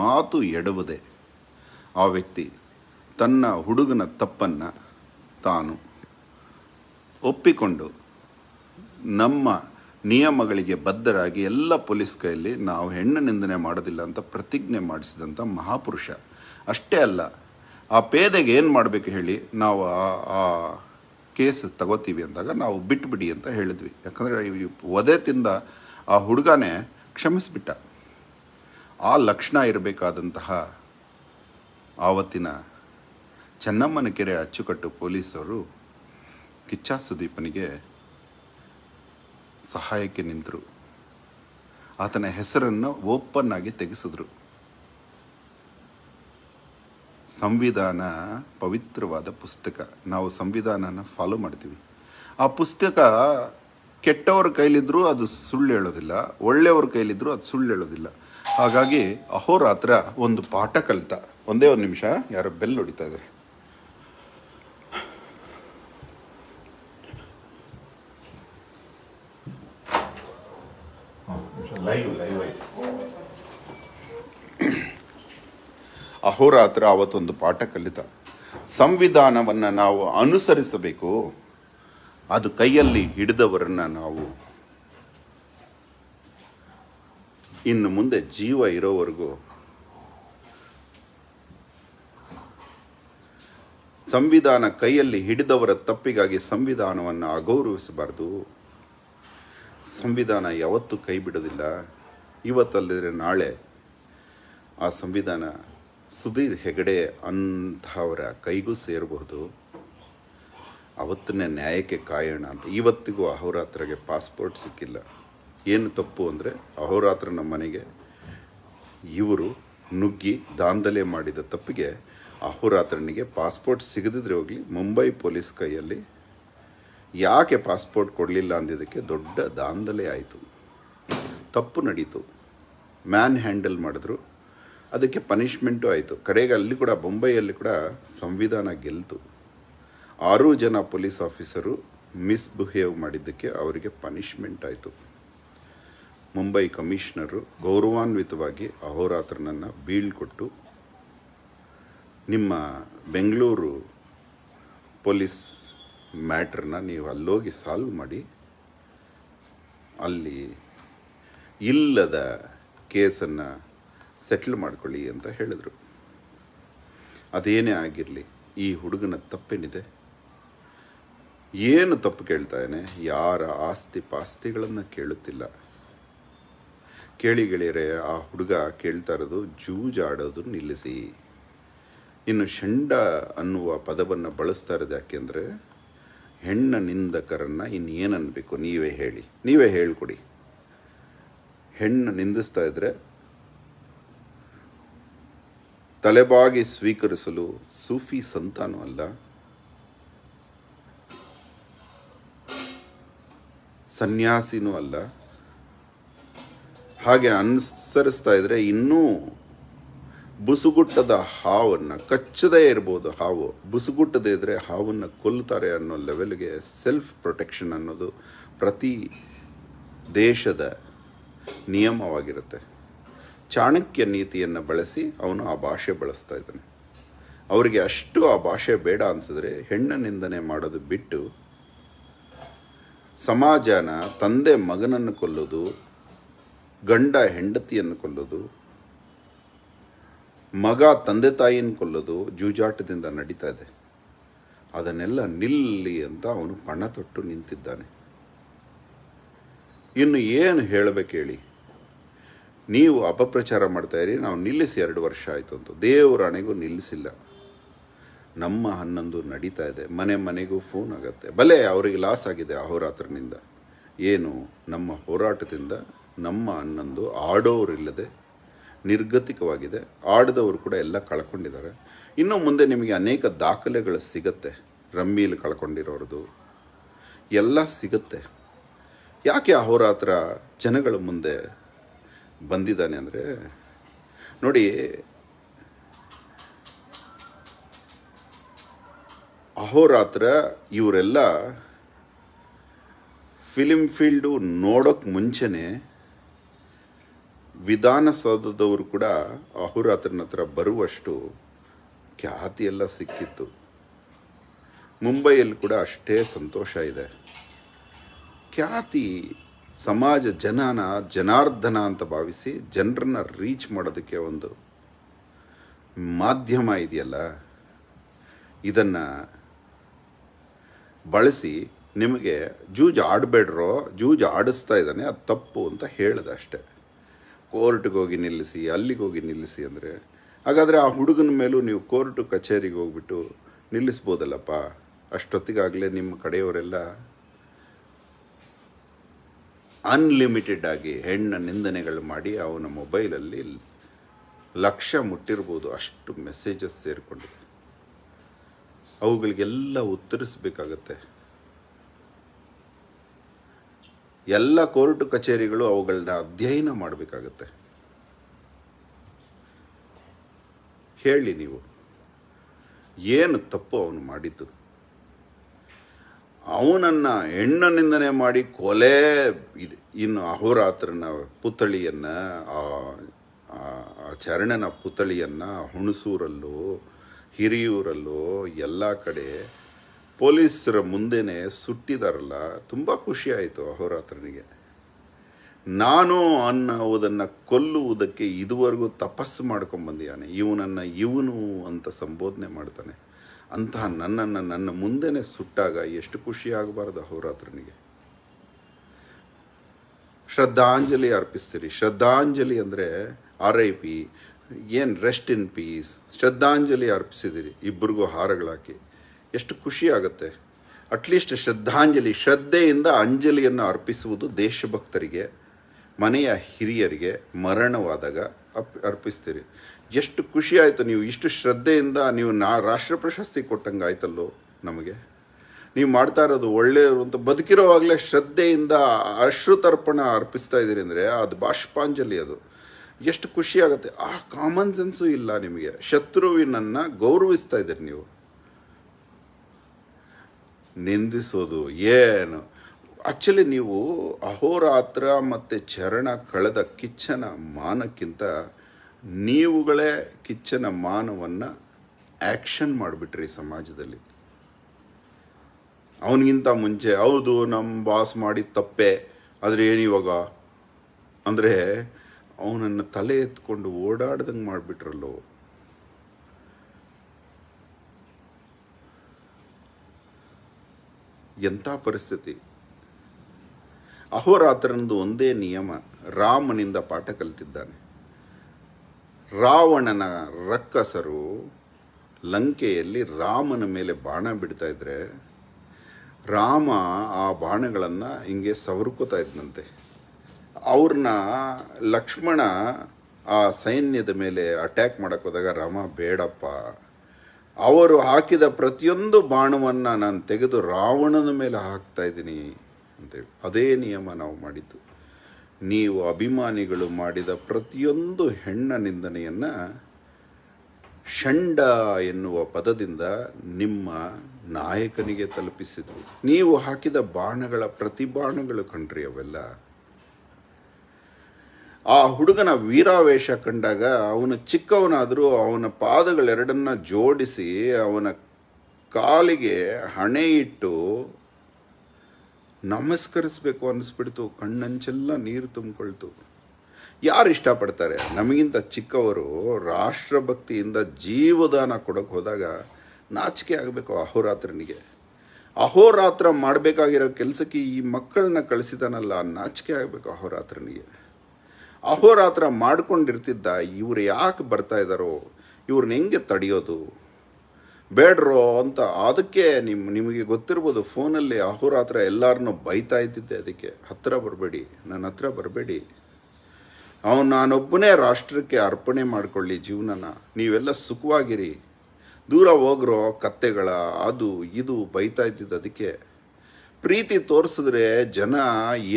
ಮಾತು ಎಡವದೆ ಆ ವ್ಯಕ್ತಿ ತನ್ನ ಹುಡುಗನ ತಪ್ಪನ್ನು ತಾನು ಒಪ್ಪಿಕೊಂಡು ನಮ್ಮ ನಿಯಮಗಳಿಗೆ ಬದ್ಧರಾಗಿ ಎಲ್ಲ ಪೊಲೀಸ್ ಕೈಯಲ್ಲಿ ನಾವು ಹೆಣ್ಣು ನಿಂದನೆ ಮಾಡೋದಿಲ್ಲ ಅಂತ ಪ್ರತಿಜ್ಞೆ ಮಾಡಿಸಿದಂಥ ಮಹಾಪುರುಷ. ಅಷ್ಟೇ ಅಲ್ಲ, ಆ ಪೇದೆಗೆ ಏನು ಮಾಡಬೇಕು ಹೇಳಿ, ನಾವು ಆ ಕೇಸ್ ತಗೋತೀವಿ ಅಂದಾಗ ನಾವು ಬಿಟ್ಬಿಡಿ ಅಂತ ಹೇಳಿದ್ವಿ. ಯಾಕಂದರೆ ಈ ಒದೆ ತಿಂದ ಆ ಹುಡುಗನೇ ಕ್ಷಮಿಸಿಬಿಟ್ಟ. ಆ ಲಕ್ಷಣ ಇರಬೇಕಾದಂತಹ ಆವತ್ತಿನ ಚೆನ್ನಮ್ಮನ ಕೆರೆ ಅಚ್ಚುಕಟ್ಟು ಪೊಲೀಸರು ಕಿಚ್ಚ ಸುದೀಪನಿಗೆ ಸಹಾಯಕ್ಕೆ ನಿಂತರು. ಆತನ ಹೆಸರನ್ನು ಓಪನ್ ಆಗಿ ತೆಗೆಸಿದ್ರು. ಸಂವಿಧಾನ ಪವಿತ್ರವಾದ ಪುಸ್ತಕ, ನಾವು ಸಂವಿಧಾನನ ಫಾಲೋ ಮಾಡ್ತೀವಿ. ಆ ಪುಸ್ತಕ ಕೆಟ್ಟವ್ರ ಕೈಲಿದ್ದರೂ ಅದು ಸುಳ್ಳು ಹೇಳೋದಿಲ್ಲ, ಒಳ್ಳೆಯವ್ರ ಕೈಲಿದ್ದರೂ ಅದು ಸುಳ್ಳು ಹೇಳೋದಿಲ್ಲ. ಹಾಗಾಗಿ ಅಹೋರಾತ್ರ ಒಂದು ಪಾಠ ಕಲಿತ. ಒಂದೇ ಒಂದು ನಿಮಿಷ, ಯಾರೋ ಬೆಲ್ ಹೊಡಿತಾ ಇದ್ದಾರೆ. ಲೈವ್ ಲೈವ್ ಆಯಿತು. ಅಹೋರಾತ್ರ ಅವತ್ತೊಂದು ಪಾಠ ಕಲಿತ. ಸಂವಿಧಾನವನ್ನು ನಾವು ಅನುಸರಿಸಬೇಕು, ಅದು ಕೈಯಲ್ಲಿ ಹಿಡಿದವರನ್ನು ನಾವು ಇನ್ನು ಮುಂದೆ ಜೀವ ಇರೋವರೆಗೂ ಸಂವಿಧಾನ ಕೈಯಲ್ಲಿ ಹಿಡಿದವರ ತಪ್ಪಿಗಾಗಿ ಸಂವಿಧಾನವನ್ನು ಅಗೌರವಿಸಬಾರ್ದು. ಸಂವಿಧಾನ ಯಾವತ್ತೂ ಕೈ ಬಿಡೋದಿಲ್ಲ. ಇವತ್ತಲ್ಲದೆ ನಾಳೆ ಆ ಸಂವಿಧಾನ ಸುಧೀರ್ ಹೆಗಡೆ ಅಂತಹವರ ಕೈಗೂ ಸೇರಬಹುದು. ಅವತ್ತನ್ನೇ ನ್ಯಾಯಕ್ಕೆ ಕಾಯೋಣ ಅಂತ. ಇವತ್ತಿಗೂ ಅಹೋರಾತ್ರಗೆ ಪಾಸ್ಪೋರ್ಟ್ ಸಿಕ್ಕಿಲ್ಲ. ಏನು ತಪ್ಪು ಅಂದರೆ ಅಹೋರಾತ್ರ ನಮ್ಮ ಮನೆಗೆ ಇವರು ನುಗ್ಗಿ ದಾಂಧಲೆ ಮಾಡಿದ ತಪ್ಪಿಗೆ ಅಹೋರಾತ್ರನಿಗೆ ಪಾಸ್ಪೋರ್ಟ್ ಸಿಗದಿದ್ರೆ ಹೋಗಲಿ, ಮುಂಬೈ ಪೊಲೀಸ್ ಕೈಯಲ್ಲಿ ಯಾಕೆ ಪಾಸ್ಪೋರ್ಟ್ ಕೊಡಲಿಲ್ಲ ಅಂದಿದ್ದಕ್ಕೆ ದೊಡ್ಡ ದಾಂಧಲೆ ಆಯಿತು. ತಪ್ಪು ನಡೀತು, ಮ್ಯಾನ್ ಹ್ಯಾಂಡಲ್ ಮಾಡಿದ್ರು, ಅದಕ್ಕೆ ಪನಿಷ್ಮೆಂಟು ಆಯಿತು. ಕಡೆಗೆ ಅಲ್ಲಿ ಕೂಡ ಬೊಂಬೈಯಲ್ಲಿ ಕೂಡ ಸಂವಿಧಾನ ಗೆಲ್ತು. ಆರು ಜನ ಪೊಲೀಸ್ ಆಫೀಸರು ಮಿಸ್ಬಿಹೇವ್ ಮಾಡಿದ್ದಕ್ಕೆ ಅವರಿಗೆ ಪನಿಷ್ಮೆಂಟ್ ಆಯಿತು. ಮುಂಬೈ ಕಮಿಷನರು ಗೌರವಾನ್ವಿತವಾಗಿ ಅಹೋರಾತ್ರನನ್ನು ಬೀಳ್ಕೊಟ್ಟು ನಿಮ್ಮ ಬೆಂಗಳೂರು ಪೊಲೀಸ್ ಮ್ಯಾಟ್ರನ್ನ ನೀವು ಅಲ್ಲೋಗಿ ಸಾಲ್ವ್ ಮಾಡಿ, ಅಲ್ಲಿ ಇಲ್ಲದ ಕೇಸನ್ನು ಸೆಟ್ಲ್ ಮಾಡ್ಕೊಳ್ಳಿ ಅಂತ ಹೇಳಿದರು. ಅದೇನೇ ಆಗಿರಲಿ, ಈ ಹುಡುಗನ ತಪ್ಪೇನಿದೆ, ಏನು ತಪ್ಪು ಕೇಳ್ತಾನೆ? ಯಾರ ಆಸ್ತಿ ಪಾಸ್ತಿಗಳನ್ನು ಕೇಳುತ್ತಿಲ್ಲ. ಕೇಳಿ ಗೆಳೆಯರೇ, ಆ ಹುಡುಗ ಕೇಳ್ತಾ ಇರೋದು ಜೂಜಾಡೋದು ನಿಲ್ಲಿಸಿ. ಇನ್ನು ಷಂಡ ಅನ್ನುವ ಪದವನ್ನು ಬಳಸ್ತಾ ಇರೋದು ಯಾಕೆಂದರೆ ಹೆಣ್ಣ ನಿಂದಕರನ್ನು ಇನ್ನೇನು ಅನ್ನಬೇಕು ನೀವೇ ಹೇಳಿ, ನೀವೇ ಹೇಳಿಕೊಡಿ. ಹೆಣ್ಣು ನಿಂದಿಸ್ತಾ ಇದ್ದರೆ ತಲೆಬಾಗಿ ಸ್ವೀಕರಿಸಲು ಸೂಫಿ ಸಂತಾನ ಅಲ್ಲ, ಸನ್ಯಾಸಿನೂ ಅಲ್ಲ. ಹಾಗೆ ಅನುಸರಿಸ್ತಾ ಇದ್ದರೆ ಇನ್ನೂ ಬುಸುಗುಟ್ಟದ ಹಾವನ್ನು ಕಚ್ಚದೇ ಇರ್ಬೋದು. ಹಾವು ಬುಸುಗುಟ್ಟದೇ ಇದ್ದರೆ ಹಾವನ್ನು ಕೊಲ್ಲುತ್ತಾರೆ ಅನ್ನೋ ಲೆವೆಲ್ಗೆ ಸೆಲ್ಫ್ ಪ್ರೊಟೆಕ್ಷನ್ ಅನ್ನೋದು ಪ್ರತಿ ದೇಶದ ನಿಯಮವಾಗಿರುತ್ತೆ. ಚಾಣಕ್ಯ ನೀತಿಯನ್ನು ಬಳಸಿ ಅವನು ಆ ಭಾಷೆ ಬಳಸ್ತಾ ಇದ್ದಾನೆ. ಅವರಿಗೆ ಅಷ್ಟು ಆ ಭಾಷೆ ಬೇಡ ಅನಿಸಿದ್ರೆ ಹೆಣ್ಣು ನಿಂದನೆ ಮಾಡೋದು ಬಿಟ್ಟು ಸಮಾಜನ ತಂದೆ ಮಗನನ್ನು ಕೊಲ್ಲೋದು, ಗಂಡ ಹೆಂಡತಿಯನ್ನು ಕೊಲ್ಲೋದು, ಮಗ ತಂದೆ ತಾಯಿಯನ್ನು ಕೊಲ್ಲೋದು ಜೂಜಾಟದಿಂದ ನಡೀತಾ ಇದೆ. ಅದನ್ನೆಲ್ಲ ನಿಲ್ಲಿ ಅಂತ ಅವನು ಪಣ ತೊಟ್ಟು ನಿಂತಿದ್ದಾನೆ. ಇನ್ನು ಏನು ಹೇಳಬೇಕು ಹೇಳಿ? ನೀವು ಅಪಪ್ರಚಾರ ಮಾಡ್ತಾಯಿರಿ, ನಾವು ನಿಲ್ಲಿಸಿ ಎರಡು ವರ್ಷ ಆಯಿತು ಅಂತ. ದೇವರ ಅಣೆಗೂ ನಿಲ್ಲಿಸಿಲ್ಲ. ನಮ್ಮ ಹನ್ನೊಂದು ನಡೀತಾ ಇದೆ. ಮನೆ ಮನೆಗೂ ಫೋನ್ ಆಗುತ್ತೆ. ಭಲೆ ಅವರಿಗೆ ಲಾಸ್ ಆಗಿದೆ ಅಹೋರಾತ್ರನಿಂದ. ಏನು ನಮ್ಮ ಹೋರಾಟದಿಂದ ನಮ್ಮ ಹನ್ನೊಂದು ಆಡೋರಿಲ್ಲದೆ ನಿರ್ಗತಿಕವಾಗಿದೆ. ಆಡಿದವರು ಕೂಡ ಎಲ್ಲ ಕಳ್ಕೊಂಡಿದ್ದಾರೆ. ಇನ್ನೂ ಮುಂದೆ ನಿಮಗೆ ಅನೇಕ ದಾಖಲೆಗಳು ಸಿಗುತ್ತೆ. ರಮ್ಮಿಲಿ ಕಳ್ಕೊಂಡಿರೋರದು ಎಲ್ಲ ಸಿಗುತ್ತೆ. ಯಾಕೆ ಅಹೋರಾತ್ರ ಜನಗಳ ಮುಂದೆ ಬಂದಿದ್ದಾನೆ ಅಂದರೆ ನೋಡಿ, ಅಹೋರಾತ್ರ ಇವರೆಲ್ಲ ಫಿಲಿಮ್ ಫೀಲ್ಡು ನೋಡೋಕ್ಕೆ ಮುಂಚೆನೇ ವಿಧಾನಸೌಧದವರು ಕೂಡ ಅಹೋರಾತ್ರನ ಹತ್ರ ಬರುವಷ್ಟು ಖ್ಯಾತಿಯೆಲ್ಲ ಸಿಕ್ಕಿತ್ತು. ಮುಂಬೈಯಲ್ಲಿ ಕೂಡ ಅಷ್ಟೇ ಸಂತೋಷ ಇದೆ. ಖ್ಯಾತಿ ಸಮಾಜ ಜನನ ಜನಾರ್ದನ ಅಂತ ಭಾವಿಸಿ ಜನರನ್ನು ರೀಚ್ ಮಾಡೋದಕ್ಕೆ ಒಂದು ಮಾಧ್ಯಮ ಇದೆಯಲ್ಲ, ಇದನ್ನು ಬಳಸಿ ನಿಮಗೆ ಜೂಜ್ ಆಡಬೇಡ್ರೋ, ಜೂಜ್ ಆಡಿಸ್ತಾ ಇದ್ದಾನೆ ಅದು ತಪ್ಪು ಅಂತ ಹೇಳಿದೆ ಅಷ್ಟೆ. ಕೋರ್ಟ್ಗೆ ಹೋಗಿ ನಿಲ್ಲಿಸಿ, ಅಲ್ಲಿಗೆ ಹೋಗಿ ನಿಲ್ಲಿಸಿ ಅಂದರೆ ಹಾಗಾದರೆ ಆ ಹುಡುಗನ ಮೇಲೂ ನೀವು ಕೋರ್ಟು ಕಚೇರಿಗೆ ಹೋಗ್ಬಿಟ್ಟು ನಿಲ್ಲಿಸ್ಬೋದಲ್ಲಪ್ಪ. ಅಷ್ಟೊತ್ತಿಗಾಗಲೇ ನಿಮ್ಮ ಕಡೆಯವರೆಲ್ಲ ಅನ್ಲಿಮಿಟೆಡ್ ಆಗಿ ಹೆಣ್ಣ ನಿಂದನೆಗಳು ಮಾಡಿ ಅವನ ಮೊಬೈಲಲ್ಲಿ ಲಕ್ಷ ಮುಟ್ಟಿರ್ಬೋದು. ಅಷ್ಟು ಮೆಸೇಜಸ್ ಸೇರಿಕೊಂಡಿದೆ. ಅವುಗಳಿಗೆಲ್ಲ ಉತ್ತರಿಸಬೇಕಾಗತ್ತೆ. ಎಲ್ಲ ಕೋರ್ಟು ಕಚೇರಿಗಳು ಅವುಗಳನ್ನ ಅಧ್ಯಯನ ಮಾಡಬೇಕಾಗತ್ತೆ. ಹೇಳಿ ನೀವು ಏನು ತಪ್ಪು ಅವನು ಮಾಡಿದ್ದು? ಅವನನ್ನು ಹೆಣ್ಣು ನಿಂದನೆ ಮಾಡಿ ಕೊಲೆ ಇದೆ. ಇನ್ನು ಅಹೋರಾತ್ರನ ಪುತ್ಥಳಿಯನ್ನು, ಆ ಚರಣನ ಪುತ್ಥಳಿಯನ್ನು ಹುಣಸೂರಲ್ಲೂ ಹಿರಿಯೂರಲ್ಲೋ ಎಲ್ಲ ಕಡೆ ಪೊಲೀಸರ ಮುಂದೆನೇ ಸುಟ್ಟಿದಾರಲ್ಲ. ತುಂಬ ಖುಷಿಯಾಯಿತು ಅಹೋರಾತ್ರನಿಗೆ. ನಾನು ಅನ್ನೋದನ್ನು ಕೊಲ್ಲುವುದಕ್ಕೆ ಇದುವರೆಗೂ ತಪಸ್ಸು ಮಾಡ್ಕೊಂಬಂದಿದ್ದಾನೆ. ಇವನನ್ನು ಇವನು ಅಂತ ಸಂಬೋಧನೆ ಮಾಡ್ತಾನೆ. ಅಂತಹ ನನ್ನನ್ನು ನನ್ನ ಮುಂದೆನೇ ಸುಟ್ಟಾಗ ಎಷ್ಟು ಖುಷಿಯಾಗಬಾರ್ದು ಅಹೋರಾತ್ರನಿಗೆ? ಶ್ರದ್ಧಾಂಜಲಿ ಅರ್ಪಿಸ್ತೀರಿ. ಶ್ರದ್ಧಾಂಜಲಿ ಅಂದರೆ ಆರ್ ಐ ಪಿ, ಏನು ರೆಸ್ಟ್ ಇನ್ ಪೀಸ್, ಶ್ರದ್ಧಾಂಜಲಿ ಅರ್ಪಿಸಿದಿರಿ. ಇಬ್ಬರಿಗೂ ಹಾರಗಳಾಕಿ ಎಷ್ಟು ಖುಷಿಯಾಗತ್ತೆ. ಅಟ್ಲೀಸ್ಟ್ ಶ್ರದ್ಧಾಂಜಲಿ, ಶ್ರದ್ಧೆಯಿಂದ ಅಂಜಲಿಯನ್ನು ಅರ್ಪಿಸುವುದು ದೇಶಭಕ್ತರಿಗೆ, ಮನೆಯ ಹಿರಿಯರಿಗೆ ಮರಣವಾದಾಗ ಅಪ್ ಅರ್ಪಿಸ್ತೀರಿ. ಎಷ್ಟು ಖುಷಿಯಾಯಿತು. ನೀವು ಇಷ್ಟು ಶ್ರದ್ಧೆಯಿಂದ ನೀವು ನಾ ರಾಷ್ಟ್ರ ಪ್ರಶಸ್ತಿ ಕೊಟ್ಟಂಗೆ ಆಯ್ತಲ್ಲೋ ನಮಗೆ. ನೀವು ಮಾಡ್ತಾ ಇರೋದು ಒಳ್ಳೆಯವರು ಅಂತ ಬದುಕಿರೋವಾಗಲೇ ಶ್ರದ್ಧೆಯಿಂದ ಅಶ್ರುತರ್ಪಣ ಅರ್ಪಿಸ್ತಾ ಇದ್ದೀರಿ ಅಂದರೆ ಅದು ಬಾಷ್ಪಾಂಜಲಿ. ಅದು ಎಷ್ಟು ಖುಷಿಯಾಗುತ್ತೆ. ಆ ಕಾಮನ್ ಸೆನ್ಸು ಇಲ್ಲ ನಿಮಗೆ. ಶತ್ರುವಿನನ್ನು ಗೌರವಿಸ್ತಾ ಇದ್ದೀರಿ ನೀವು. ನಿಂದಿಸೋದು ಏನು? ಆ್ಯಕ್ಚುಲಿ ನೀವು ಅಹೋರಾತ್ರ ಮತ್ತು ಚರಣ ಕಳೆದ ಕಿಚ್ಚನ ಮಾನಕ್ಕಿಂತ ನೀವುಗಳೇ ಕಿಚ್ಚನ ಮಾನವನ್ನು ಆ್ಯಕ್ಷನ್ ಮಾಡಿಬಿಟ್ರಿ ಸಮಾಜದಲ್ಲಿ. ಅವನಿಗಿಂತ ಮುಂಚೆ ಹೌದು ನಮ್ಮ ಬಾಸ್ ಮಾಡಿದ ತಪ್ಪೆ, ಆದರೆ ಏನಿವಾಗ ಅಂದರೆ ಅವನನ್ನು ತಲೆ ಎತ್ಕೊಂಡು ಓಡಾಡ್ದಂಗೆ ಮಾಡಿಬಿಟ್ರಲ್ಲೋ. ಎಂಥ ಪರಿಸ್ಥಿತಿ. ಅಹೋರಾತ್ರನದು ಒಂದೇ ನಿಯಮ, ರಾಮನಿಂದ ಪಾಠ ಕಲಿತಿದ್ದಾನೆ. ರಾವಣನ ರಕ್ಕಸರು ಲಂಕೆಯಲ್ಲಿ ರಾಮನ ಮೇಲೆ ಬಾಣ ಬಿಡ್ತಾ ಇದ್ರೆ ರಾಮ ಆ ಬಾಣಗಳನ್ನು ಹಿಂಗೆ ಸವರ್ಕೋತಾ ಇದ್ದಂತೆ. ಅವ್ರನ್ನ ಲಕ್ಷ್ಮಣ ಆ ಸೈನ್ಯದ ಮೇಲೆ ಅಟ್ಯಾಕ್ ಮಾಡೋಕ್ಕೆ ಹೋದಾಗ ರಾಮ ಬೇಡಪ್ಪ, ಅವರು ಹಾಕಿದ ಪ್ರತಿಯೊಂದು ಬಾಣವನ್ನು ನಾನು ತೆಗೆದು ರಾವಣನ ಮೇಲೆ ಹಾಕ್ತಾ ಇದ್ದೀನಿ ಅಂತೇಳಿ. ಅದೇ ನಿಯಮ ನಾವು ಮಾಡಿದ್ದು. ನೀವು ಅಭಿಮಾನಿಗಳು ಮಾಡಿದ ಪ್ರತಿಯೊಂದು ಹೆಣ್ಣ ನಿಂದನೆಯನ್ನು ಷಂಡ ಎನ್ನುವ ಪದದಿಂದ ನಿಮ್ಮ ನಾಯಕನಿಗೆ ತಲುಪಿಸಿದ್ವಿ. ನೀವು ಹಾಕಿದ ಬಾಣಗಳ ಪ್ರತಿ ಬಾಣಗಳು ಕಂಡ್ರಿ ಅವೆಲ್ಲ. ಆ ಹುಡುಗನ ವೀರಾವೇಶ ಕಂಡಾಗ ಅವನು ಚಿಕ್ಕವನಾದರೂ ಅವನ ಪಾದಗಳೆರಡನ್ನು ಜೋಡಿಸಿ ಅವನ ಕಾಲಿಗೆ ಹಣೆ ಇಟ್ಟು ನಮಸ್ಕರಿಸಬೇಕು ಅನ್ನಿಸ್ಬಿಡ್ತು. ಕಣ್ಣಂಚೆಲ್ಲ ನೀರು ತುಂಬಿಕೊಳ್ತು. ಯಾರು ಇಷ್ಟಪಡ್ತಾರೆ? ನಮಗಿಂತ ಚಿಕ್ಕವರು ರಾಷ್ಟ್ರಭಕ್ತಿಯಿಂದ ಜೀವದಾನ ಕೊಡೋಕ್ಕೆ ಹೋದಾಗ ನಾಚಿಕೆ ಆಗಬೇಕು ಅಹೋರಾತ್ರನಿಗೆ. ಅಹೋರಾತ್ರ ಮಾಡಬೇಕಾಗಿರೋ ಕೆಲಸಕ್ಕೆ ಈ ಮಕ್ಕಳನ್ನ ಕಳಿಸಿದಾನಲ್ಲ, ನಾಚಿಕೆ ಆಗಬೇಕು ಅಹೋರಾತ್ರನಿಗೆ. ಅಹೋರಾತ್ರ ಮಾಡ್ಕೊಂಡಿರ್ತಿದ್ದ, ಇವರು ಯಾಕೆ ಬರ್ತಾಯಿದ್ದಾರೋ, ಇವ್ರನ್ನ ಹೆಂಗೆ ತಡೆಯೋದು, ಬೇಡ್ರೋ ಅಂತ. ಅದಕ್ಕೆ ನಿಮ್ಮ ನಿಮಗೆ ಗೊತ್ತಿರ್ಬೋದು, ಫೋನಲ್ಲಿ ಅಹೋರಾತ್ರ ಎಲ್ಲರನ್ನೂ ಬೈತಾ ಇದ್ದಿದ್ದೆ. ಅದಕ್ಕೆ ಹತ್ತಿರ ಬರಬೇಡಿ, ನನ್ನ ಹತ್ರ ಬರಬೇಡಿ, ಅವನು ನಾನೊಬ್ಬನೇ ರಾಷ್ಟ್ರಕ್ಕೆ ಅರ್ಪಣೆ ಮಾಡಿಕೊಳ್ಳಿ ಜೀವನನ, ನೀವೆಲ್ಲ ಸುಖವಾಗಿರಿ, ದೂರ ಹೋಗ್ರೋ ಕತ್ತೆಗಳ ಅದು ಇದು ಬೈತಾ ಇದ್ದಿದ್ದು. ಅದಕ್ಕೆ ಪ್ರೀತಿ ತೋರಿಸಿದ್ರೆ ಜನ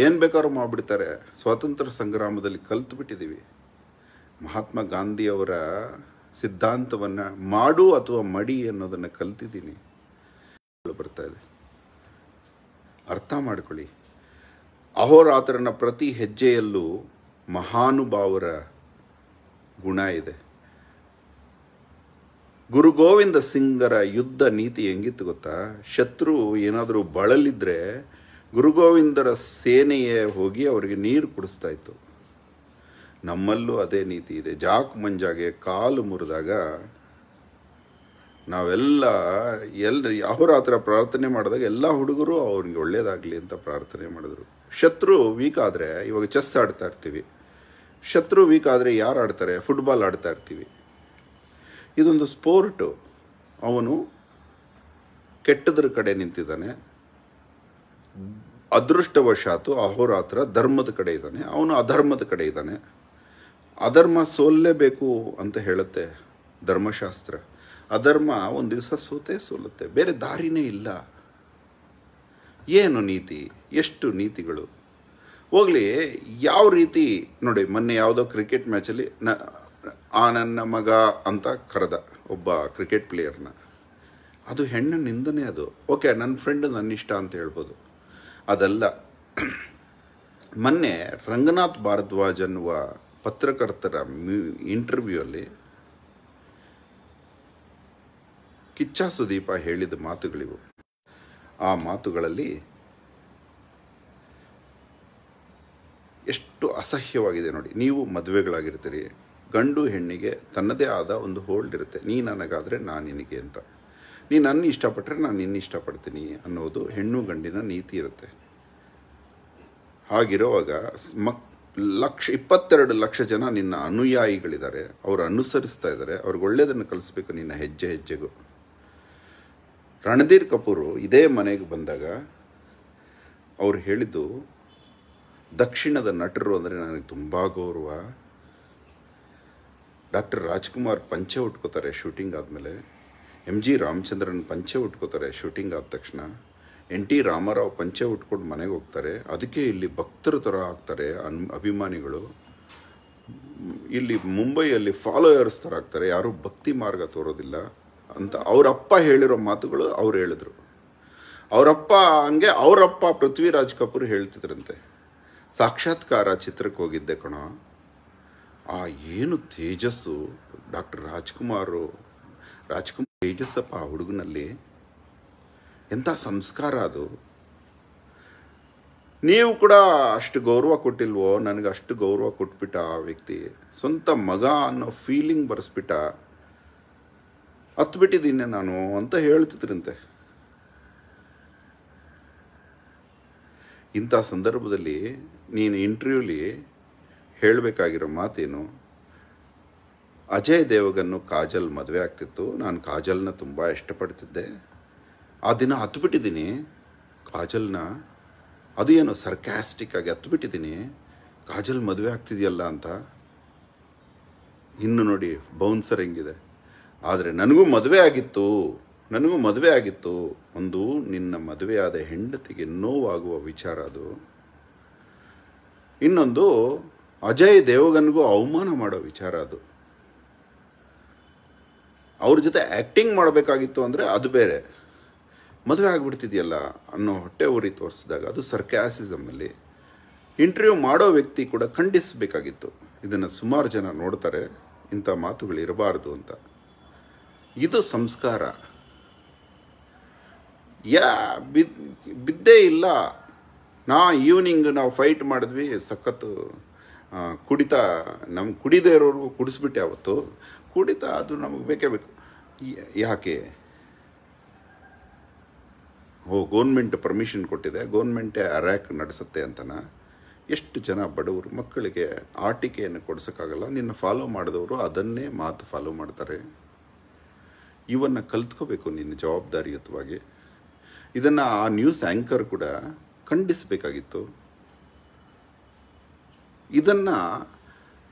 ಏನು ಬೇಕಾದ್ರೂ ಮಾಡಿಬಿಡ್ತಾರೆ. ಸ್ವಾತಂತ್ರ್ಯ ಸಂಗ್ರಾಮದಲ್ಲಿ ಕಲ್ತುಬಿಟ್ಟಿದ್ದೀವಿ. ಮಹಾತ್ಮ ಗಾಂಧಿಯವರ ಸಿದ್ಧಾಂತವನ್ನು ಮಾಡು ಅಥವಾ ಮಡಿ ಅನ್ನೋದನ್ನು ಕಲ್ತಿದ್ದೀನಿ. ಬರ್ತಾಯಿದೆ, ಅರ್ಥ ಮಾಡ್ಕೊಳ್ಳಿ. ಅಹೋರಾತ್ರನ ಪ್ರತಿ ಹೆಜ್ಜೆಯಲ್ಲೂ ಮಹಾನುಭಾವರ ಗುಣ ಇದೆ. ಗುರು ಗೋವಿಂದ ಸಿಂಗರ ಯುದ್ಧ ನೀತಿ ಹೆಂಗಿತ್ತು ಗೊತ್ತಾ? ಶತ್ರು ಏನಾದರೂ ಬಳಲಿದ್ರೆ ಗುರುಗೋವಿಂದರ ಸೇನೆಯೇ ಹೋಗಿ ಅವರಿಗೆ ನೀರು ಕುಡಿಸ್ತಾ ಇತ್ತು. ನಮ್ಮಲ್ಲೂ ಅದೇ ನೀತಿ ಇದೆ. ಜಾಕ್ ಮಂಜಾಗೆ ಕಾಲು ಮುರಿದಾಗ ನಾವೆಲ್ಲ ಎಲ್ಲ ಅಹೋರಾತ್ರ ಪ್ರಾರ್ಥನೆ ಮಾಡಿದಾಗ ಎಲ್ಲ ಹುಡುಗರು ಅವ್ರಿಗೆ ಒಳ್ಳೆಯದಾಗಲಿ ಅಂತ ಪ್ರಾರ್ಥನೆ ಮಾಡಿದ್ರು. ಶತ್ರು ವೀಕ್ ಆದರೆ, ಇವಾಗ ಚೆಸ್ ಆಡ್ತಾ ಇರ್ತೀವಿ, ಶತ್ರು ವೀಕ್ ಆದರೆ ಯಾರು ಆಡ್ತಾರೆ? ಫುಟ್ಬಾಲ್ ಆಡ್ತಾ ಇರ್ತೀವಿ. ಇದೊಂದು ಸ್ಪೋರ್ಟು. ಅವನು ಕೆಟ್ಟದ್ರ ಕಡೆ ನಿಂತಿದ್ದಾನೆ, ಅದೃಷ್ಟವಶಾತು ಅಹೋರಾತ್ರ ಧರ್ಮದ ಕಡೆ ಇದ್ದಾನೆ, ಅವನು ಅಧರ್ಮದ ಕಡೆ ಇದ್ದಾನೆ. ಅಧರ್ಮ ಸೋಲಲೇಬೇಕು ಅಂತ ಹೇಳುತ್ತೆ ಧರ್ಮಶಾಸ್ತ್ರ. ಅಧರ್ಮ ಒಂದು ದಿವಸ ಸೋತೇ ಸೋಲುತ್ತೆ, ಬೇರೆ ದಾರಿನೇ ಇಲ್ಲ. ಏನು ನೀತಿ, ಎಷ್ಟು ನೀತಿಗಳು ಹೋಗಲಿ. ಯಾವ ರೀತಿ ನೋಡಿ, ಮೊನ್ನೆ ಯಾವುದೋ ಕ್ರಿಕೆಟ್ ಮ್ಯಾಚಲ್ಲಿ ನ ಆ ನನ್ನ ಮಗ ಅಂತ ಕರೆದ ಒಬ್ಬ ಕ್ರಿಕೆಟ್ ಪ್ಲೇಯರ್ನ. ಅದು ಹೆಣ್ಣು ನಿಂದನೆ. ಅದು ಓಕೆ, ನನ್ನ ಫ್ರೆಂಡ್ ನನ್ನ ಇಷ್ಟ ಅಂತ ಹೇಳ್ಬೋದು, ಅದಲ್ಲ. ಮೊನ್ನೆ ರಂಗನಾಥ್ ಭಾರದ್ವಾಜ್ ಅನ್ನುವ ಪತ್ರಕರ್ತರ ಮ್ಯೂ ಇಂಟರ್ವ್ಯೂ ಅಲ್ಲಿ ಕಿಚ್ಚ ಸುದೀಪ ಹೇಳಿದ ಮಾತುಗಳಿವು. ಆ ಮಾತುಗಳಲ್ಲಿ ಎಷ್ಟು ಅಸಹ್ಯವಾಗಿದೆ ನೋಡಿ. ನೀವು ಮದುವೆಗಳಾಗಿರ್ತೀರಿ, ಗಂಡು ಹೆಣ್ಣಿಗೆ ತನ್ನದೇ ಆದ ಒಂದು ಹೋಲ್ಡ್ ಇರುತ್ತೆ. ನೀ ನನಗಾದರೆ ನಾನು ನಿನಗೆ ಅಂತ, ನೀ ನನ್ನ ಇಷ್ಟಪಟ್ಟರೆ ನಾನು ನಿನ್ನ ಇಷ್ಟಪಡ್ತೀನಿ ಅನ್ನೋದು ಹೆಣ್ಣು ಗಂಡಿನ ನೀತಿ ಇರುತ್ತೆ. ಹಾಗಿರುವಾಗ ಮಕ್ ಲಕ್ಷ ಇಪ್ಪತ್ತೆರಡು ಲಕ್ಷ ಜನ ನಿನ್ನ ಅನುಯಾಯಿಗಳಿದ್ದಾರೆ, ಅವರು ಅನುಸರಿಸ್ತಾ ಇದ್ದಾರೆ, ಅವ್ರಿಗೆ ಒಳ್ಳೆಯದನ್ನು ಕಲಿಸ್ಬೇಕು ನಿನ್ನ ಹೆಜ್ಜೆ ಹೆಜ್ಜೆಗೂ. ರಣಧೀರ್ ಕಪೂರು ಇದೇ ಮನೆಗೆ ಬಂದಾಗ ಅವ್ರು ಹೇಳಿದ್ದು, ದಕ್ಷಿಣದ ನಟರು ಅಂದರೆ ನನಗೆ ತುಂಬ ಗೌರವ. ಡಾಕ್ಟರ್ ರಾಜ್ಕುಮಾರ್ ಪಂಚೆ ಉಟ್ಕೋತಾರೆ ಶೂಟಿಂಗ್ ಆದಮೇಲೆ, ಎಮ್ ಜಿ ರಾಮಚಂದ್ರನ್ ಪಂಚೆ ಉಟ್ಕೋತಾರೆ ಶೂಟಿಂಗ್ ಆದ ತಕ್ಷಣ, ಎನ್ ಟಿ ರಾಮರಾವ್ ಪಂಚೆ ಉಟ್ಕೊಂಡು ಮನೆಗೆ ಹೋಗ್ತಾರೆ. ಅದಕ್ಕೆ ಇಲ್ಲಿ ಭಕ್ತರ ಥರ ಆಗ್ತಾರೆ ಅನ್ ಅಭಿಮಾನಿಗಳು, ಇಲ್ಲಿ ಮುಂಬೈಯಲ್ಲಿ ಫಾಲೋಯರ್ಸ್ ಥರ ಆಗ್ತಾರೆ, ಯಾರೂ ಭಕ್ತಿ ಮಾರ್ಗ ತೋರೋದಿಲ್ಲ ಅಂತ ಅವರಪ್ಪ ಹೇಳಿರೋ ಮಾತುಗಳು ಅವ್ರು ಹೇಳಿದ್ರು. ಅವರಪ್ಪ ಹಂಗೆ ಅವರಪ್ಪ ಪೃಥ್ವಿರಾಜ್ ಕಪೂರ್ ಹೇಳ್ತಿದ್ರಂತೆ, ಸಾಕ್ಷಾತ್ಕಾರ ಚಿತ್ರಕ್ಕೆ ಹೋಗಿದ್ದೆ ಕಣೋ, ಆ ಏನು ತೇಜಸ್ಸು ಡಾಕ್ಟರ್ ರಾಜ್ಕುಮಾರು, ರಾಜ್ಕುಮಾರ್ ತೇಜಸ್ಸಪ್ಪ ಆ ಹುಡುಗನಲ್ಲಿ, ಎಂಥ ಸಂಸ್ಕಾರ ಅದು. ನೀವು ಕೂಡ ಅಷ್ಟು ಗೌರವ ಕೊಟ್ಟಿಲ್ವೋ, ನನಗೆ ಅಷ್ಟು ಗೌರವ ಕೊಟ್ಬಿಟ್ಟ ಆ ವ್ಯಕ್ತಿ, ಸ್ವಂತ ಮಗ ಅನ್ನೋ ಫೀಲಿಂಗ್ ಬರೆಸ್ಬಿಟ್ಟ, ಹತ್ಬಿಟ್ಟಿದ್ದೀನಿ ನಾನು ಅಂತ ಹೇಳ್ತಿದ್ರಂತೆ. ಇಂಥ ಸಂದರ್ಭದಲ್ಲಿ ನೀನು ಇಂಟರ್ವ್ಯೂಲಿ ಹೇಳಬೇಕಾಗಿರೋ ಮಾತೇನು? ಅಜಯ್ ದೇವಗನ್ನು ಕಾಜಲ್ ಮದುವೆ ಆಗ್ತಿತ್ತು, ನಾನು ಕಾಜಲ್ನ ತುಂಬ ಇಷ್ಟಪಡ್ತಿದ್ದೆ, ಆ ದಿನ ಹತ್ತುಬಿಟ್ಟಿದ್ದೀನಿ ಕಾಜಲ್ನ, ಅದು ಏನೋ ಸರ್ಕ್ಯಾಸ್ಟಿಕ್ಕಾಗಿ ಹತ್ತುಬಿಟ್ಟಿದ್ದೀನಿ, ಕಾಜಲ್ ಮದುವೆ ಆಗ್ತಿದೆಯಲ್ಲ ಅಂತ. ಇನ್ನು ನೋಡಿ ಬೌನ್ಸರ್ ಹೆಂಗಿದೆ. ಆದರೆ ನನಗೂ ಮದುವೆ ಆಗಿತ್ತು, ನನಗೂ ಮದುವೆ ಆಗಿತ್ತು. ಒಂದು ನಿನ್ನ ಮದುವೆಯಾದ ಹೆಂಡತಿಗೆ ನೋವಾಗುವ ವಿಚಾರ ಅದು. ಇನ್ನೊಂದು ಅಜಯ್ ದೇವಗನ್ಗೂ ಅವಮಾನ ಮಾಡೋ ವಿಚಾರ ಅದು. ಅವ್ರ ಜೊತೆ ಆ್ಯಕ್ಟಿಂಗ್ ಮಾಡಬೇಕಾಗಿತ್ತು ಅಂದರೆ ಅದು ಬೇರೆ, ಮದುವೆ ಆಗಿಬಿಡ್ತಿದೆಯಲ್ಲ ಅನ್ನೋ ಹೊಟ್ಟೆ ಉರಿ ತೋರಿಸಿದಾಗ ಅದು ಸರ್ಕ್ಯಾಸಿಸಮಲ್ಲಿ. ಇಂಟರ್ವ್ಯೂ ಮಾಡೋ ವ್ಯಕ್ತಿ ಕೂಡ ಖಂಡಿಸಬೇಕಾಗಿತ್ತು, ಇದನ್ನು ಸುಮಾರು ಜನ ನೋಡ್ತಾರೆ ಇಂಥ ಮಾತುಗಳಿರಬಾರ್ದು ಅಂತ. ಇದು ಸಂಸ್ಕಾರ. ಯಾ ಬಿದ್ ಬಿದ್ದೇ ಇಲ್ಲ. ನಾ ಈವ್ನಿಂಗ್ ನಾವು ಫೈಟ್ ಮಾಡಿದ್ವಿ, ಸಖತ್ತು ಕುಡಿತಾ, ನಮ್ಗೆ ಕುಡಿದೇ ಇರೋರ್ಗೂ ಕುಡಿಸ್ಬಿಟ್ಟೆ ಅವತ್ತು, ಕುಡಿತಾ ಅದು ನಮಗೆ ಬೇಕೇ ಬೇಕು. ಯಾಕೆ? ಓ ಗೌರ್ಮೆಂಟ್ ಪರ್ಮಿಷನ್ ಕೊಟ್ಟಿದೆ, ಗೌರ್ಮೆಂಟೇ ಅರ್ಯಾಕ್ ನಡೆಸುತ್ತೆ ಅಂತನ. ಎಷ್ಟು ಜನ ಬಡವರು ಮಕ್ಕಳಿಗೆ ಆಟಿಕೆಯನ್ನು ಕೊಡಿಸೋಕ್ಕಾಗಲ್ಲ, ನಿನ್ನ ಫಾಲೋ ಮಾಡಿದವರು ಅದನ್ನೇ ಮಾತು ಫಾಲೋ ಮಾಡ್ತಾರೆ. ಇವನ್ನು ಕಲ್ತ್ಕೋಬೇಕು ನಿನ್ನ ಜವಾಬ್ದಾರಿಯುತವಾಗಿ. ಇದನ್ನು ಆ ನ್ಯೂಸ್ ಆ್ಯಂಕರ್ ಕೂಡ ಖಂಡಿಸಬೇಕಾಗಿತ್ತು. ಇದನ್ನು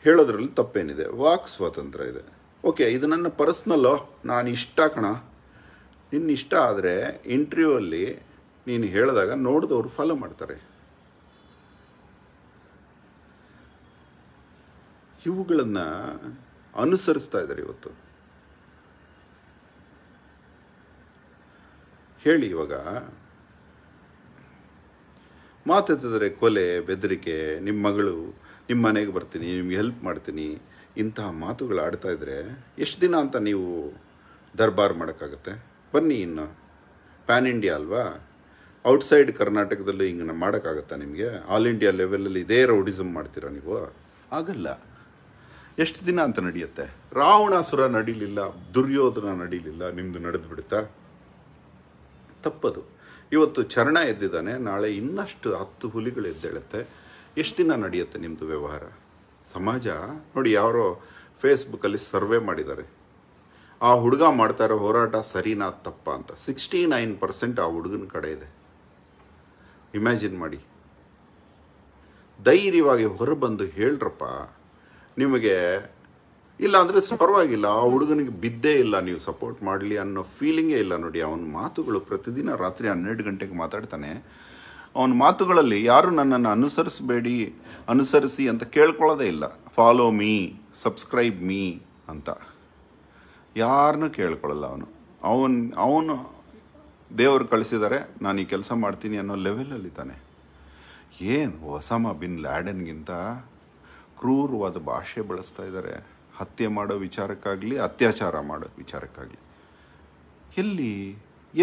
ಹೇಳೋದ್ರಲ್ಲಿ ತಪ್ಪೇನಿದೆ? ವಾಕ್ ಸ್ವಾತಂತ್ರ್ಯ ಇದೆ. ಓಕೆ, ಇದು ನನ್ನ ಪರ್ಸ್ನಲ್ಲು, ನಾನು ಇಷ್ಟ ಕಣ, ನಿನ್ನ ಇಷ್ಟ. ಆದರೆ ಇಂಟರ್ವ್ಯೂ ಅಲ್ಲಿ ನೀನು ಹೇಳಿದಾಗ ನೋಡಿದವರು ಫಾಲೋ ಮಾಡ್ತಾರೆ. ಇವುಗಳನ್ನು ಅನುಸರಿಸ್ತಾ ಇದ್ದಾರೆ ಇವತ್ತು. ಹೇಳಿ, ಇವಾಗ ಮಾತಾಡ್ತಿದ್ರೆ ಕೊಲೆ, ಬೆದರಿಕೆ, ನಿಮ್ಮ ಮಗಳು ನಿಮ್ಮ ಮನೆಗೆ ಬರ್ತೀನಿ, ನಿಮ್ಗೆ ಹೆಲ್ಪ್ ಮಾಡ್ತೀನಿ, ಇಂತಹ ಮಾತುಗಳು ಆಡ್ತಾ ಇದ್ದರೆ ಎಷ್ಟು ದಿನ ಅಂತ ನೀವು ದರ್ಬಾರ್ ಮಾಡೋಕ್ಕಾಗತ್ತೆ? ಬನ್ನಿ, ಇನ್ನು ಪ್ಯಾನ್ ಇಂಡಿಯಾ ಅಲ್ವಾ, ಔಟ್ಸೈಡ್ ಕರ್ನಾಟಕದಲ್ಲೂ ಹಿಂಗೆ ಮಾಡೋಕ್ಕಾಗತ್ತಾ ನಿಮಗೆ? ಆಲ್ ಇಂಡಿಯಾ ಲೆವೆಲಲ್ಲಿ ಇದೇ ರೌಡಿಸಮ್ ಮಾಡ್ತೀರಾ ನೀವು? ಆಗಲ್ಲ. ಎಷ್ಟು ದಿನ ಅಂತ ನಡೆಯುತ್ತೆ? ರಾವಣಾಸುರ ನಡೀಲಿಲ್ಲ, ದುರ್ಯೋಧನ ನಡೀಲಿಲ್ಲ, ನಿಮ್ಮದು ನಡೆದು ಬಿಡುತ್ತಾ? ತಪ್ಪದು. ಇವತ್ತು ಚರಣ ಎದ್ದಿದ್ದಾನೆ, ನಾಳೆ ಇನ್ನಷ್ಟು ಹತ್ತು ಹುಲಿಗಳು ಎದ್ದೇಳುತ್ತೆ. ಎಷ್ಟು ದಿನ ನಡೆಯುತ್ತೆ ನಿಮ್ಮದು ವ್ಯವಹಾರ? ಸಮಾಜ ನೋಡಿ, ಯಾರೋ ಫೇಸ್ಬುಕ್ಕಲ್ಲಿ ಸರ್ವೆ ಮಾಡಿದ್ದಾರೆ, ಆ ಹುಡುಗ ಮಾಡ್ತಾ ಇರೋ ಹೋರಾಟ ಸರಿನಾ ತಪ್ಪ ಅಂತ. ಸಿಕ್ಸ್ಟಿ ನೈನ್ ಪರ್ಸೆಂಟ್ ಆ ಹುಡುಗನ ಕಡೆ ಇದೆ. ಇಮ್ಯಾಜಿನ್ ಮಾಡಿ. ಧೈರ್ಯವಾಗಿ ಹೊರಬಂದು ಹೇಳ್ರಪ್ಪ, ನಿಮಗೆ ಇಲ್ಲ ಅಂದರೆ ಪರವಾಗಿಲ್ಲ, ಆ ಹುಡುಗನಿಗೆ ಬಿದ್ದೇ ಇಲ್ಲ, ನೀವು ಸಪೋರ್ಟ್ ಮಾಡಲಿ ಅನ್ನೋ ಫೀಲಿಂಗೇ ಇಲ್ಲ. ನೋಡಿ ಅವನ ಮಾತುಗಳು, ಪ್ರತಿದಿನ ರಾತ್ರಿ ಹನ್ನೆರಡು ಗಂಟೆಗೆ ಮಾತಾಡ್ತಾನೆ. ಅವನ ಮಾತುಗಳಲ್ಲಿ ಯಾರು ನನ್ನನ್ನು ಅನುಸರಿಸಬೇಡಿ, ಅನುಸರಿಸಿ ಅಂತ ಕೇಳ್ಕೊಳ್ಳೋದೇ ಇಲ್ಲ. ಫಾಲೋ ಮೀ, ಸಬ್ಸ್ಕ್ರೈಬ್ ಮೀ ಅಂತ ಯಾರನ್ನೂ ಕೇಳ್ಕೊಳ್ಳಲ್ಲ ಅವನು. ಅವನು ಅವನು ದೇವರು ಕಳಿಸಿದ್ದಾರೆ, ನಾನು ಈ ಕೆಲಸ ಮಾಡ್ತೀನಿ ಅನ್ನೋ ಲೆವೆಲಲ್ಲಿದ್ದಾನೆ. ಏನು ಒಸಾಮಾ ಬಿನ್ ಲ್ಯಾಡೆನ್ಗಿಂತ ಕ್ರೂರವಾದ ಭಾಷೆ ಬಳಸ್ತಾ ಇದ್ದಾರೆ, ಹತ್ಯೆ ಮಾಡೋ ವಿಚಾರಕ್ಕಾಗಲಿ, ಅತ್ಯಾಚಾರ ಮಾಡೋ ವಿಚಾರಕ್ಕಾಗಲಿ. ಎಲ್ಲಿ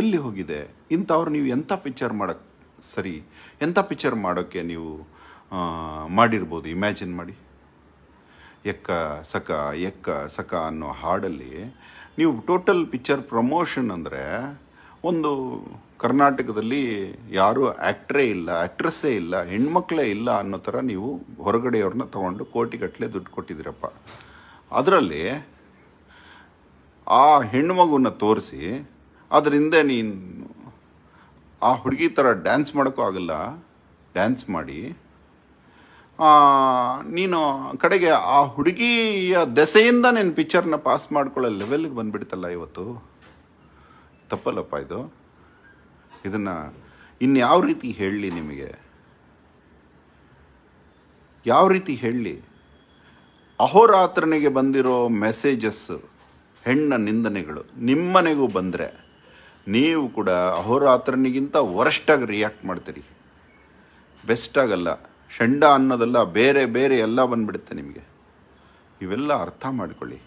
ಎಲ್ಲಿ ಹೋಗಿದೆ ಇಂಥವ್ರು? ನೀವು ಎಂಥ ಪಿಕ್ಚರ್ ಮಾಡೋಕ್ಕೆ ಸರಿ, ಎಂಥ ಪಿಕ್ಚರ್ ಮಾಡೋಕ್ಕೆ ನೀವು ಮಾಡಿರ್ಬೋದು? ಇಮ್ಯಾಜಿನ್ ಮಾಡಿ. ಎಕ್ಕ ಸಕ ಎಕ್ಕ ಸಕ ಅನ್ನೋ ಹಾಡಲ್ಲಿ ನೀವು ಟೋಟಲ್ ಪಿಕ್ಚರ್ ಪ್ರಮೋಷನ್ ಅಂದರೆ, ಒಂದು ಕರ್ನಾಟಕದಲ್ಲಿ ಯಾರೂ ಆ್ಯಕ್ಟ್ರೇ ಇಲ್ಲ, ಆ್ಯಕ್ಟ್ರೆಸ್ಸೇ ಇಲ್ಲ, ಹೆಣ್ಮಕ್ಳೇ ಇಲ್ಲ ಅನ್ನೋ ಥರ ನೀವು ಹೊರಗಡೆಯವ್ರನ್ನ ತೊಗೊಂಡು ಕೋಟಿಗಟ್ಟಲೆ ದುಡ್ಡು ಕೊಟ್ಟಿದ್ದೀರಪ್ಪ. ಅದರಲ್ಲಿ ಆ ಹೆಣ್ಣು ಮಗುವನ್ನು ತೋರಿಸಿ ಅದರಿಂದ ನೀನು ಆ ಹುಡುಗಿ ಥರ ಡ್ಯಾನ್ಸ್ ಮಾಡೋಕ್ಕೂ ಆಗಲ್ಲ, ಡ್ಯಾನ್ಸ್ ಮಾಡಿ ನೀನು ಕಡೆಗೆ ಆ ಹುಡುಗಿಯ ದೆಸೆಯಿಂದ ನೀನು ಪಿಕ್ಚರ್ನ ಪಾಸ್ ಮಾಡ್ಕೊಳ್ಳೋ ಲೆವೆಲ್ಗೆ ಬಂದುಬಿಡ್ತಲ್ಲ ಇವತ್ತು. ತಪ್ಪಲ್ಲಪ್ಪ ಇದು. ಇದನ್ನು ಇನ್ಯಾವ ರೀತಿ ಹೇಳಲಿ ನಿಮಗೆ? ಯಾವ ರೀತಿ ಹೇಳಲಿ? ಅಹೋರಾತ್ರನಿಗೆ ಬಂದಿರೋ ಮೆಸೇಜಸ್ಸು, ಹೆಣ್ಣ ನಿಂದನೆಗಳು ನಿಮ್ಮನೆಗೂ ಬಂದರೆ ನೀವು ಕೂಡ ಅಹೋರಾತ್ರನಿಗಿಂತ ವರಷ್ಟಾಗಿ ರಿಯಾಕ್ಟ್ ಮಾಡ್ತೀರಿ. ಬೆಸ್ಟಾಗಲ್ಲ, ಷಂಡ ಅನ್ನೋದೆಲ್ಲ ಬೇರೆ ಬೇರೆ ಎಲ್ಲ ಬಂದುಬಿಡುತ್ತೆ ನಿಮಗೆ. ಇವೆಲ್ಲ ಅರ್ಥ ಮಾಡಿಕೊಳ್ಳಿ.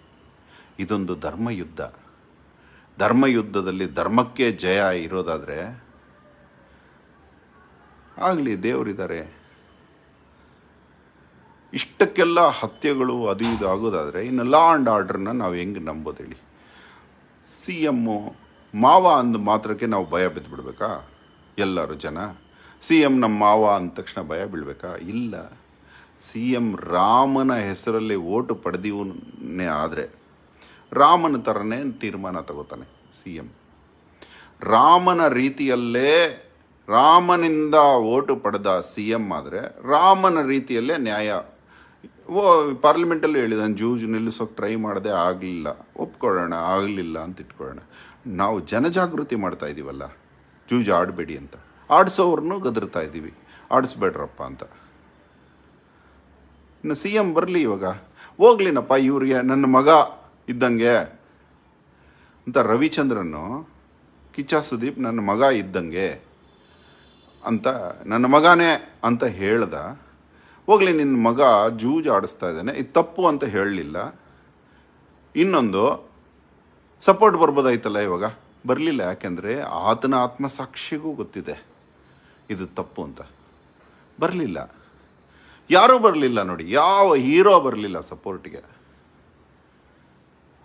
ಇದೊಂದು ಧರ್ಮಯುದ್ಧ. ಧರ್ಮಯುದ್ಧದಲ್ಲಿ ಧರ್ಮಕ್ಕೆ ಜಯ ಇರೋದಾದರೆ ಆಗಲಿ, ದೇವರಿದ್ದಾರೆ. ಇಷ್ಟಕ್ಕೆಲ್ಲ ಹತ್ಯೆಗಳು ಅದು ಇದು ಆಗೋದಾದರೆ ಇನ್ನು ಲಾ ಆ್ಯಂಡ್ ಆರ್ಡ್ರನ್ನ ನಾವು ಹೆಂಗೆ ನಂಬೋದು ಹೇಳಿ? ಸಿ ಎಮ್ಮು ಮಾವ ಅಂದ ಮಾತ್ರಕ್ಕೆ ನಾವು ಭಯ ಬಿದ್ದುಬಿಡ್ಬೇಕಾ ಎಲ್ಲರೂ ಜನ? ಸಿ ಎಂ ನಮ್ಮ ಮಾವ ಅಂದ ತಕ್ಷಣ ಭಯ ಬೀಳಬೇಕಾ? ಇಲ್ಲ. ಸಿ ಎಂ ರಾಮನ ಹೆಸರಲ್ಲಿ ಓಟು ಪಡೆದಿವನೇ ಆದರೆ ರಾಮನ ಥರನೇ ತೀರ್ಮಾನ ತಗೋತಾನೆ. ಸಿ ಎಂ ರಾಮನ ರೀತಿಯಲ್ಲೇ ರಾಮನಿಂದ ಓಟು ಪಡೆದ ಸಿ ಎಂ ಆದರೆ ರಾಮನ ರೀತಿಯಲ್ಲೇ ನ್ಯಾಯ. ಓ ಪಾರ್ಲಿಮೆಂಟಲ್ಲೂ ಹೇಳಿದಾನೆ, ಜೂಜು ನಿಲ್ಲಿಸೋಕೆ ಟ್ರೈ ಮಾಡದೆ ಆಗಲಿಲ್ಲ, ಒಪ್ಕೊಳ್ಳೋಣ ಆಗಲಿಲ್ಲ ಅಂತ ಇಟ್ಕೊಳ್ಳೋಣ. ನಾವು ಜನಜಾಗೃತಿ ಮಾಡ್ತಾ ಇದ್ದೀವಲ್ಲ, ಜೂಜು ಆಡಬೇಡಿ ಅಂತ. ಆಡಿಸೋವ್ರನ್ನೂ ಗದರ್ತಾ ಇದ್ದೀವಿ, ಆಡಿಸ್ಬೇಡ್ರಪ್ಪ ಅಂತ. ಇನ್ನು ಸಿ ಎಂ ಬರಲಿ, ಇವಾಗ ಹೋಗ್ಲಿನಪ್ಪ ಇವ್ರಿಗೆ ನನ್ನ ಮಗ ಇದ್ದಂಗೆ ಅಂತ ರವಿಚಂದ್ರನು, ಕಿಚ್ಚ ಸುದೀಪ್ ನನ್ನ ಮಗ ಇದ್ದಂಗೆ ಅಂತ, ನನ್ನ ಮಗನೇ ಅಂತ ಹೇಳ್ದ. ಹೋಗ್ಲಿ ನಿನ್ನ ಮಗ ಜೂಜು ಆಡಿಸ್ತಾ ಇದ್ದಾನೆ, ಇದು ತಪ್ಪು ಅಂತ ಹೇಳಲಿಲ್ಲ. ಇನ್ನೊಂದು ಸಪೋರ್ಟ್ ಬರ್ಬೋದಾಯ್ತಲ್ಲ, ಇವಾಗ ಬರಲಿಲ್ಲ. ಯಾಕೆಂದರೆ ಆತನ ಆತ್ಮಸಾಕ್ಷಿಗೂ ಗೊತ್ತಿದೆ ಇದು ತಪ್ಪು ಅಂತ. ಬರಲಿಲ್ಲ, ಯಾರೂ ಬರಲಿಲ್ಲ ನೋಡಿ. ಯಾವ ಹೀರೋ ಬರಲಿಲ್ಲ ಸಪೋರ್ಟಿಗೆ,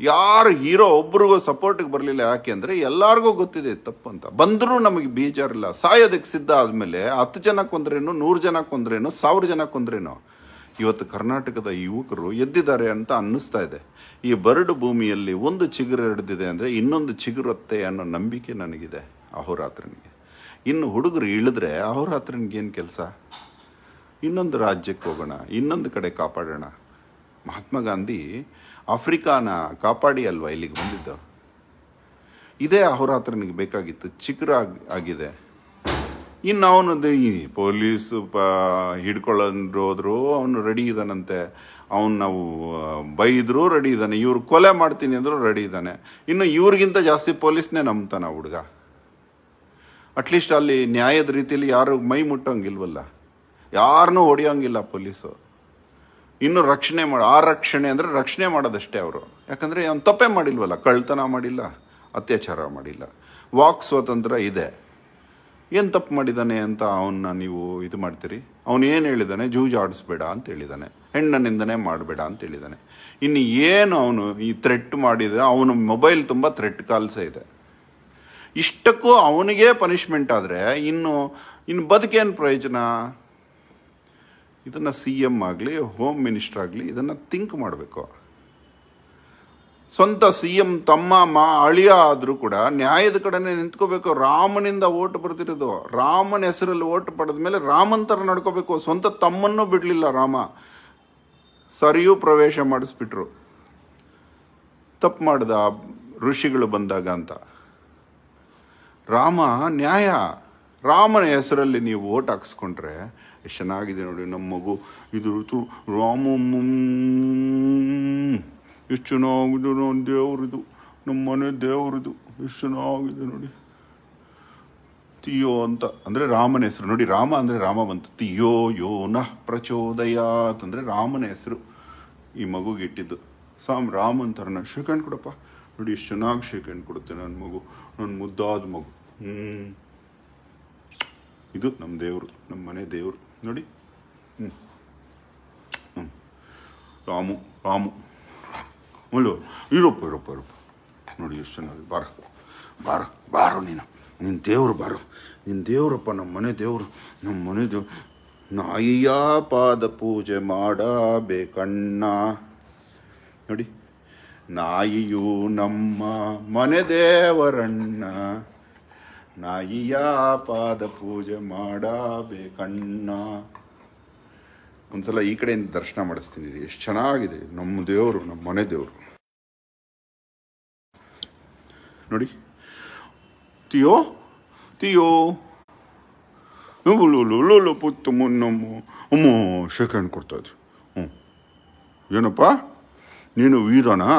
ಯಾರು ಹೀರೋ ಒಬ್ರಿಗೂ ಸಪೋರ್ಟಿಗೆ ಬರಲಿಲ್ಲ. ಯಾಕೆ ಅಂದರೆ ಎಲ್ಲರಿಗೂ ಗೊತ್ತಿದೆ ತಪ್ಪು ಅಂತ. ಬಂದರೂ ನಮಗೆ ಬೇಜಾರಿಲ್ಲ, ಸಾಯೋದಕ್ಕೆ ಸಿದ್ಧ ಆದಮೇಲೆ. ಹತ್ತು ಜನ ಕೊಂದ್ರೇನು, ನೂರು ಜನ ಕೊಂದ್ರೇನು, ಸಾವಿರ ಜನ ಕೊಂದ್ರೇನು, ಇವತ್ತು ಕರ್ನಾಟಕದ ಯುವಕರು ಎದ್ದಿದ್ದಾರೆ ಅಂತ ಅನ್ನಿಸ್ತಾ ಇದೆ. ಈ ಬರಡು ಭೂಮಿಯಲ್ಲಿ ಒಂದು ಚಿಗುರು ಹಿಡಿದಿದೆ ಅಂದರೆ ಇನ್ನೊಂದು ಚಿಗುರುತ್ತೆ ಅನ್ನೋ ನಂಬಿಕೆ ನನಗಿದೆ ಅಹೋರಾತ್ರನಿಗೆ. ಇನ್ನು ಹುಡುಗರು ಇಳಿದ್ರೆ ಅಹೋರಾತ್ರನಿಗೇನು ಕೆಲಸ? ಇನ್ನೊಂದು ರಾಜ್ಯಕ್ಕೆ ಹೋಗೋಣ, ಇನ್ನೊಂದು ಕಡೆ ಕಾಪಾಡೋಣ. ಮಹಾತ್ಮ ಗಾಂಧಿ ಆಫ್ರಿಕಾನ ಕಾಪಾಡಿ ಅಲ್ವಾ ಇಲ್ಲಿಗೆ ಬಂದಿದ್ದು? ಇದೇ ಅಹೋರಾತ್ರನಿಗೆ ಬೇಕಾಗಿತ್ತು. ಚಿಗುರಾಗಿ ಆಗಿದೆ. ಇನ್ನು ಅವನದು ಈ ಪೊಲೀಸು ಪ ಹಿಡ್ಕೊಳ್ಳಂದ್ರು ಹೋದ್ರು ಅವನು ರೆಡಿ ಇದ್ದಾನಂತೆ. ಅವನು ನಾವು ಬೈದರೂ ರೆಡಿ ಇದ್ದಾನೆ, ಇವ್ರು ಕೊಲೆ ಮಾಡ್ತೀನಿ ಅಂದರೂ ರೆಡಿ ಇದ್ದಾನೆ. ಇನ್ನು ಇವ್ರಿಗಿಂತ ಜಾಸ್ತಿ ಪೊಲೀಸ್ನೇ ನಂಬ್ತಾನೆ ಹುಡುಗ. ಅಟ್ಲೀಸ್ಟ್ ಅಲ್ಲಿ ನ್ಯಾಯದ ರೀತಿಯಲ್ಲಿ ಯಾರು ಮೈ ಮುಟ್ಟೋಂಗಿಲ್ವಲ್ಲ, ಯಾರನ್ನೂ ಹೊಡೆಯೋಂಗಿಲ್ಲ ಪೊಲೀಸು. ಇನ್ನು ರಕ್ಷಣೆ ಮಾಡಿ, ಆ ರಕ್ಷಣೆ ಅಂದರೆ ರಕ್ಷಣೆ ಮಾಡೋದಷ್ಟೇ ಅವರು. ಯಾಕಂದರೆ ಅವ್ನು ತಪ್ಪೇ ಮಾಡಿಲ್ವಲ್ಲ, ಕಳ್ತನ ಮಾಡಿಲ್ಲ, ಅತ್ಯಾಚಾರ ಮಾಡಿಲ್ಲ, ವಾಕ್ ಸ್ವಾತಂತ್ರ್ಯ ಇದೆ. ಏನು ತಪ್ಪು ಮಾಡಿದ್ದಾನೆ ಅಂತ ಅವನ್ನ ನೀವು ಇದು ಮಾಡ್ತೀರಿ? ಅವನು ಏನು ಹೇಳಿದ್ದಾನೆ? ಜೂಜು ಆಡಿಸ್ಬೇಡ ಅಂತ ಹೇಳಿದ್ದಾನೆ, ಹೆಣ್ಣ ನಿಂದನೆ ಮಾಡಬೇಡ ಅಂತ ಹೇಳಿದ್ದಾನೆ. ಇನ್ನು ಏನು ಅವನು ಈ ಥ್ರೆಟ್ ಮಾಡಿದರೆ, ಅವನು ಮೊಬೈಲ್ ತುಂಬ ಥ್ರೆಟ್ ಕಾಲ್ಸೇ ಇದೆ. ಇಷ್ಟಕ್ಕೂ ಅವನಿಗೆ ಪನಿಷ್ಮೆಂಟ್ ಆದರೆ ಇನ್ನು ಇನ್ನು ಬದುಕೇನು ಪ್ರಯೋಜನ? ಇದನ್ನು ಸಿ ಎಮ್ ಆಗಲಿ ಹೋಮ್ ಮಿನಿಸ್ಟರ್ ಆಗಲಿ ಇದನ್ನು ಥಿಂಕ್ ಮಾಡಬೇಕು. ಸ್ವಂತ ಸಿ ಎಮ್ ತಮ್ಮ ಮಾ ಅಳಿಯ ಆದರೂ ಕೂಡ ನ್ಯಾಯದ ಕಡೆನೇ ನಿಂತ್ಕೋಬೇಕು. ರಾಮನಿಂದ ಓಟು ಬರ್ತಿರೋದು, ರಾಮನ ಹೆಸರಲ್ಲಿ ಓಟು ಪಡೆದ ಮೇಲೆ ರಾಮನ ಥರ ನಡ್ಕೋಬೇಕು. ಸ್ವಂತ ತಮ್ಮನ್ನು ಬಿಡಲಿಲ್ಲ ರಾಮ, ಸರಿಯೂ ಪ್ರವೇಶ ಮಾಡಿಸ್ಬಿಟ್ರು. ತಪ್ಪು ಮಾಡಿದ ಋಷಿಗಳು ಬಂದಾಗ ಅಂತ. ರಾಮ ನ್ಯಾಯ, ರಾಮನ ಹೆಸರಲ್ಲಿ ನೀವು ಓಟ್ ಹಾಕ್ಸ್ಕೊಂಡ್ರೆ ಎಷ್ಟು ಚೆನ್ನಾಗಿದೆ ನೋಡಿ. ನಮ್ಮ ಮಗು ಇದು ಋತು ರಾಮಮ್ಮ ಎಷ್ಟು ಚೆನ್ನಾಗಿದೆ ನೋಡಿ, ದೇವ್ರದು ನಮ್ಮ ಮನೆ ದೇವ್ರದು ಎಷ್ಟು ಚೆನ್ನಾಗಿದೆ ನೋಡಿ. ತಿಯೋ ಅಂತ ಅಂದರೆ ರಾಮನ ಹೆಸರು ನೋಡಿ, ರಾಮ ಅಂದರೆ ರಾಮ ಬಂತು. ತಿಯೋ ಯೋ ನ ಪ್ರಚೋದಯ ಅಂತಂದರೆ ರಾಮನ ಹೆಸರು ಈ ಮಗುಗೆ ಇಟ್ಟಿದ್ದು. ಸಾಮ್ ರಾಮನ್ ಥರನ ಶೇಖಂಡ್ ಕೊಡಪ್ಪ ನೋಡಿ, ಎಷ್ಟು ಚೆನ್ನಾಗಿ ಶೇಖಂಡ್ ಕೊಡುತ್ತೆ ನನ್ನ ಮಗು, ನನ್ನ ಮುದ್ದಾದ ಮಗು. ಹ್ಞೂ, ಇದು ನಮ್ಮ ದೇವ್ರದು, ನಮ್ಮ ಮನೆ ದೇವರು ನೋಡಿ. ಹ್ಞೂ ಹ್ಞೂ ರಾಮು ರಾಮು ಅಲ್ಲೋ ಇರೋಪ್ಪ ಇರೋಪ್ಪ ಇರೋಪ್ಪ ನೋಡಿ ಎಷ್ಟು ಚೆನ್ನಾಗಿ. ಬಾರೋ ಬಾರೋ ಬಾರೋ ನೀನು, ನಿನ್ನ ದೇವರು ಬಾರೋ, ನಿನ್ನ ದೇವ್ರಪ್ಪ ನಮ್ಮ ಮನೆ ದೇವರು, ನಮ್ಮ ಮನೆ ದೇವ್ರು. ನಾಯಿಯ ಪಾದ ಪೂಜೆ ಮಾಡಬೇಕಣ್ಣ ನೋಡಿ, ನಾಯಿಯು ನಮ್ಮ ಮನೆ ದೇವರಣ್ಣ, ನಾಯಿಯ ಪಾದ ಪೂಜೆ ಮಾಡಬೇಕಣ್ಣ. ಒಂದ್ಸಲ ಈ ಕಡೆಯಿಂದ ದರ್ಶನ ಮಾಡಿಸ್ತೀನಿ, ಎಷ್ಟು ಚೆನ್ನಾಗಿದೆ ನಮ್ಮ ದೇವರು, ನಮ್ಮ ಮನೆ ದೇವರು ನೋಡಿ. ತಿಯೋ ತಿಯೋ ಲೋಲು ಪುತ್ತು ಮುನ್ನೊಮ್ಮು ಅಮ್ಮೋ ಶೇಖರಣೆ ಕೊಡ್ತಾಯಿದ್ರು. ಹ್ಞೂ, ಏನಪ್ಪ ನೀನು ವೀರನಾ?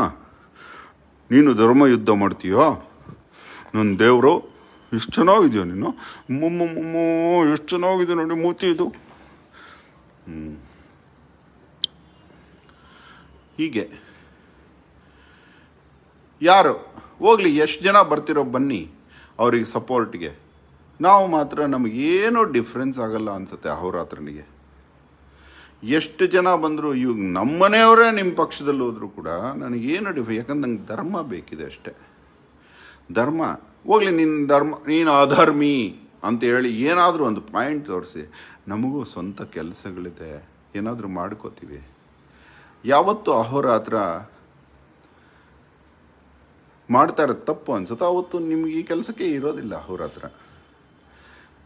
ನೀನು ಧರ್ಮ ಯುದ್ಧ ಮಾಡ್ತೀಯೋ? ನನ್ನ ದೇವರು ಎಷ್ಟು ಚೆನ್ನಾಗಿದೆಯೋ ನೀನು, ಮುಮ್ಮಮ್ಮೋ ಎಷ್ಟು ಚೆನ್ನಾಗಿದೆ ನೋಡಿ ಮೂತಿ ಇದು. ಹ್ಞೂ, ಹೀಗೆ ಯಾರು ಹೋಗಲಿ, ಎಷ್ಟು ಜನ ಬರ್ತಿರೋ ಬನ್ನಿ ಅವ್ರಿಗೆ ಸಪೋರ್ಟ್ಗೆ. ನಾವು ಮಾತ್ರ ನಮಗೇನೋ ಡಿಫ್ರೆನ್ಸ್ ಆಗಲ್ಲ ಅನಿಸುತ್ತೆ ಅಹೋರಾತ್ರನಿಗೆ. ಎಷ್ಟು ಜನ ಬಂದರೂ, ಇವಾಗ ನಮ್ಮನೆಯವರೇ ನಿಮ್ಮ ಪಕ್ಷದಲ್ಲಿ ಹೋದರೂ ಕೂಡ ನನಗೇನು ಡಿಫ್ ಯಾಕಂದ್ರೆ ನಂಗೆ ಧರ್ಮ ಬೇಕಿದೆ ಅಷ್ಟೇ. ಧರ್ಮ ಹೋಗಲಿ, ನಿನ್ನ ಧರ್ಮ, ನೀನು ಅಧರ್ಮಿ ಅಂತ ಹೇಳಿ ಏನಾದರೂ ಒಂದು ಪಾಯಿಂಟ್ ತೋರಿಸಿ ನಮಗೂ ಸ್ವಂತ ಕೆಲಸಗಳಿದೆ ಏನಾದರೂ ಮಾಡ್ಕೋತೀವಿ. ಯಾವತ್ತು ಅಹೋರಾತ್ರ ಮಾಡ್ತಾ ಇರೋದು ತಪ್ಪು ಅನ್ಸುತ್ತೆ ಅವತ್ತು ನಿಮಗೆ ಈ ಕೆಲಸಕ್ಕೆ ಇರೋದಿಲ್ಲ ಅಹೋರಾತ್ರ.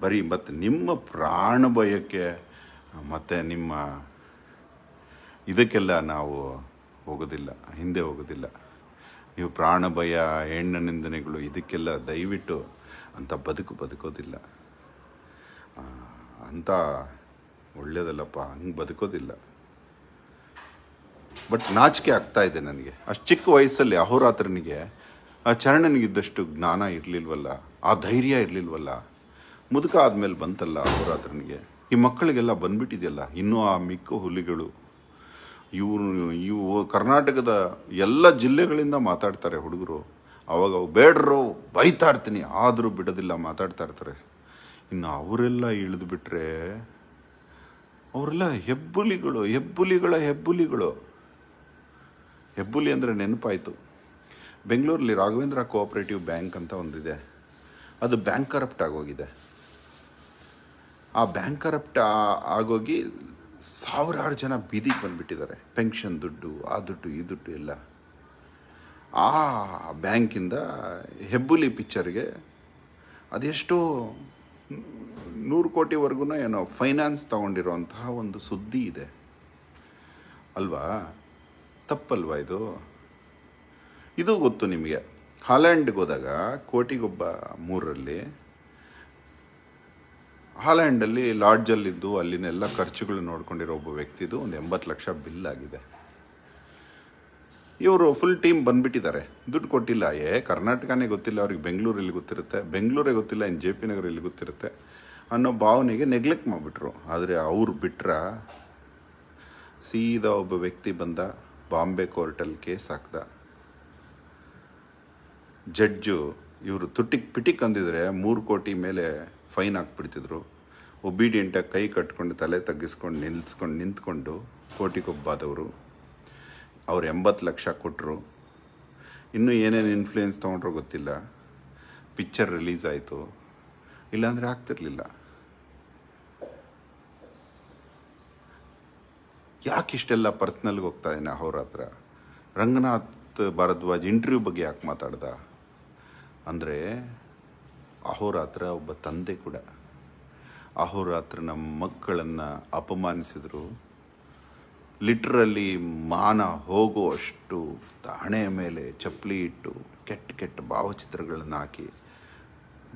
ಬರೀ ಮತ್ತು ನಿಮ್ಮ ಪ್ರಾಣ ಭಯಕ್ಕೆ ಮತ್ತು ನಿಮ್ಮ ಇದಕ್ಕೆಲ್ಲ ನಾವು ಹೋಗೋದಿಲ್ಲ, ಹಿಂದೆ ಹೋಗೋದಿಲ್ಲ. ನೀವು ಪ್ರಾಣ ಭಯ, ಹೆಣ್ಣ ನಿಂದನೆಗಳು ಇದಕ್ಕೆಲ್ಲ ದಯವಿಟ್ಟು ಅಂಥ ಬದುಕು ಬದುಕೋದಿಲ್ಲ. ಅಂಥ ಒಳ್ಳೆಯದಲ್ಲಪ್ಪ, ಹಂಗೆ ಬದುಕೋದಿಲ್ಲ. ಬಟ್ ನಾಚಿಕೆ ಆಗ್ತಾಯಿದೆ ನನಗೆ. ಅಷ್ಟು ಚಿಕ್ಕ ವಯಸ್ಸಲ್ಲಿ ಅಹೋರಾತ್ರನಿಗೆ ಆ ಚರಣನಿಗಿದ್ದಷ್ಟು ಜ್ಞಾನ ಇರಲಿಲ್ವಲ್ಲ, ಆ ಧೈರ್ಯ ಇರಲಿಲ್ವಲ್ಲ. ಮುದುಕ ಆದಮೇಲೆ ಬಂತಲ್ಲ ಅಹೋರಾತ್ರನಿಗೆ. ಈ ಮಕ್ಕಳಿಗೆಲ್ಲ ಬಂದ್ಬಿಟ್ಟಿದೆಯಲ್ಲ ಇನ್ನೂ ಆ ಮಿಕ್ಕ ಹುಲಿಗಳು. ಇವರು ಇವು ಕರ್ನಾಟಕದ ಎಲ್ಲ ಜಿಲ್ಲೆಗಳಿಂದ ಮಾತಾಡ್ತಾರೆ ಹುಡುಗರು. ಅವಾಗ ಬೇಡ್ರೋ ಬೈತಾ ಇರ್ತೀನಿ ಆದರೂ ಬಿಡೋದಿಲ್ಲ, ಮಾತಾಡ್ತಾ ಇರ್ತಾರೆ. ಇನ್ನು ಅವರೆಲ್ಲ ಇಳಿದುಬಿಟ್ರೆ ಅವರೆಲ್ಲ ಹೆಬ್ಬುಲಿಗಳು, ಹೆಬ್ಬುಲಿಗಳ ಹೆಬ್ಬುಲಿಗಳು. ಹೆಬ್ಬುಲಿ ಅಂದರೆ ನೆನಪಾಯಿತು, ಬೆಂಗಳೂರಲ್ಲಿ ರಾಘವೇಂದ್ರ ಕೋಆಪರೇಟಿವ್ ಬ್ಯಾಂಕ್ ಅಂತ ಒಂದಿದೆ, ಅದು ಬ್ಯಾಂಕ್ ಕರಪ್ಟ್ ಆಗೋಗಿದೆ. ಆ ಬ್ಯಾಂಕ್ ಕರಪ್ಟ್ ಆಗೋಗಿ ಸಾವಿರಾರು ಜನ ಬೀದಿಗೆ ಬಂದುಬಿಟ್ಟಿದ್ದಾರೆ. ಪೆನ್ಷನ್ ದುಡ್ಡು, ಆ ದುಡ್ಡು, ಈ ದುಡ್ಡು ಎಲ್ಲ ಆ ಬ್ಯಾಂಕಿಂದ ಹೆಬ್ಬುಲಿ ಪಿಕ್ಚರ್ಗೆ ಅದೆಷ್ಟೋ ನೂರು ಕೋಟಿವರೆಗೂ ಏನೋ ಫೈನಾನ್ಸ್ ತಗೊಂಡಿರೋಂತಹ ಒಂದು ಸುದ್ದಿ ಇದೆ ಅಲ್ವಾ? ತಪ್ಪಲ್ವಾ ಇದು? ಇದು ಗೊತ್ತು ನಿಮಗೆ, ಹಾಲ್ಯಾಂಡ್ಗೆ ಹೋದಾಗ ಕೋಟಿಗೊಬ್ಬ ಮೂರರಲ್ಲಿ ಹಾಲ್ಯಾಂಡಲ್ಲಿ ಲಾಡ್ಜಲ್ಲಿದ್ದು ಅಲ್ಲಿನೆಲ್ಲ ಖರ್ಚುಗಳು ನೋಡ್ಕೊಂಡಿರೋ ಒಬ್ಬ ವ್ಯಕ್ತಿದು ಒಂದು ಎಂಬತ್ತು ಲಕ್ಷ ಬಿಲ್ ಆಗಿದೆ. ಇವರು ಫುಲ್ ಟೀಮ್ ಬಂದುಬಿಟ್ಟಿದ್ದಾರೆ, ದುಡ್ಡು ಕೊಟ್ಟಿಲ್ಲ. ಏ ಕರ್ನಾಟಕನೇ ಗೊತ್ತಿಲ್ಲ ಅವ್ರಿಗೆ, ಬೆಂಗಳೂರಲ್ಲಿ ಗೊತ್ತಿರುತ್ತೆ, ಬೆಂಗಳೂರೇ ಗೊತ್ತಿಲ್ಲ ಇನ್ನು ಜೆ ಪಿ ನಗರಲ್ಲಿ ಗೊತ್ತಿರುತ್ತೆ ಅನ್ನೋ ಭಾವನೆಗೆ ನೆಗ್ಲೆಕ್ಟ್ ಮಾಡಿಬಿಟ್ರು. ಆದರೆ ಅವ್ರು ಬಿಟ್ರೆ ಸೀದಾ ಒಬ್ಬ ವ್ಯಕ್ತಿ ಬಂದ, ಬಾಂಬೆ ಕೋರ್ಟಲ್ಲಿ ಕೇಸ್ ಹಾಕ್ದ. ಜಡ್ಜು ಇವರು ತುಟಿಕ್ ಪಿಟಿಕ್ ಅಂದಿದ್ರೆ ಮೂರು ಕೋಟಿ ಮೇಲೆ ಫೈನ್ ಹಾಕ್ಬಿಡ್ತಿದ್ರು. ಒಬಿಡಿಯೆಂಟಾಗಿ ಕೈ ಕಟ್ಕೊಂಡು ತಲೆ ತಗ್ಗಿಸ್ಕೊಂಡು ನಿಲ್ಲಿಸ್ಕೊಂಡು ನಿಂತ್ಕೊಂಡು ಕೋಟಿಗೊಬ್ಬಾದವರು ಅವ್ರು ಎಂಬತ್ತು ಲಕ್ಷ ಕೊಟ್ಟರು. ಇನ್ನೂ ಏನೇನು ಇನ್ಫ್ಲೂಯೆನ್ಸ್ ತೊಗೊಂಡ್ರೋ ಗೊತ್ತಿಲ್ಲ. ಪಿಕ್ಚರ್ ರಿಲೀಸ್ ಆಯಿತು, ಇಲ್ಲಾಂದರೆ ಆಗ್ತಿರ್ಲಿಲ್ಲ. ಯಾಕಿಷ್ಟೆಲ್ಲ ಪರ್ಸ್ನಲ್ಗೆ ಹೋಗ್ತಾಯಿದ್ದೇನೆ ಅಹೋರಾತ್ರ? ರಂಗನಾಥ್ ಭಾರದ್ವಾಜ್ ಇಂಟರ್ವ್ಯೂ ಬಗ್ಗೆ ಯಾಕೆ ಮಾತಾಡ್ದ ಅಂದರೆ, ಅಹೋರಾತ್ರ ಒಬ್ಬ ತಂದೆ ಕೂಡ. ಅಹೋರಾತ್ರನ ಮಕ್ಕಳನ್ನು ಅಪಮಾನಿಸಿದರು, ಲಿಟ್ರಲಿ ಮಾನ ಹೋಗುವಷ್ಟು ಹಣೆಯ ಮೇಲೆ ಚಪ್ಪಲಿ ಇಟ್ಟು ಕೆಟ್ಟ ಕೆಟ್ಟ ಭಾವಚಿತ್ರಗಳನ್ನು ಹಾಕಿ.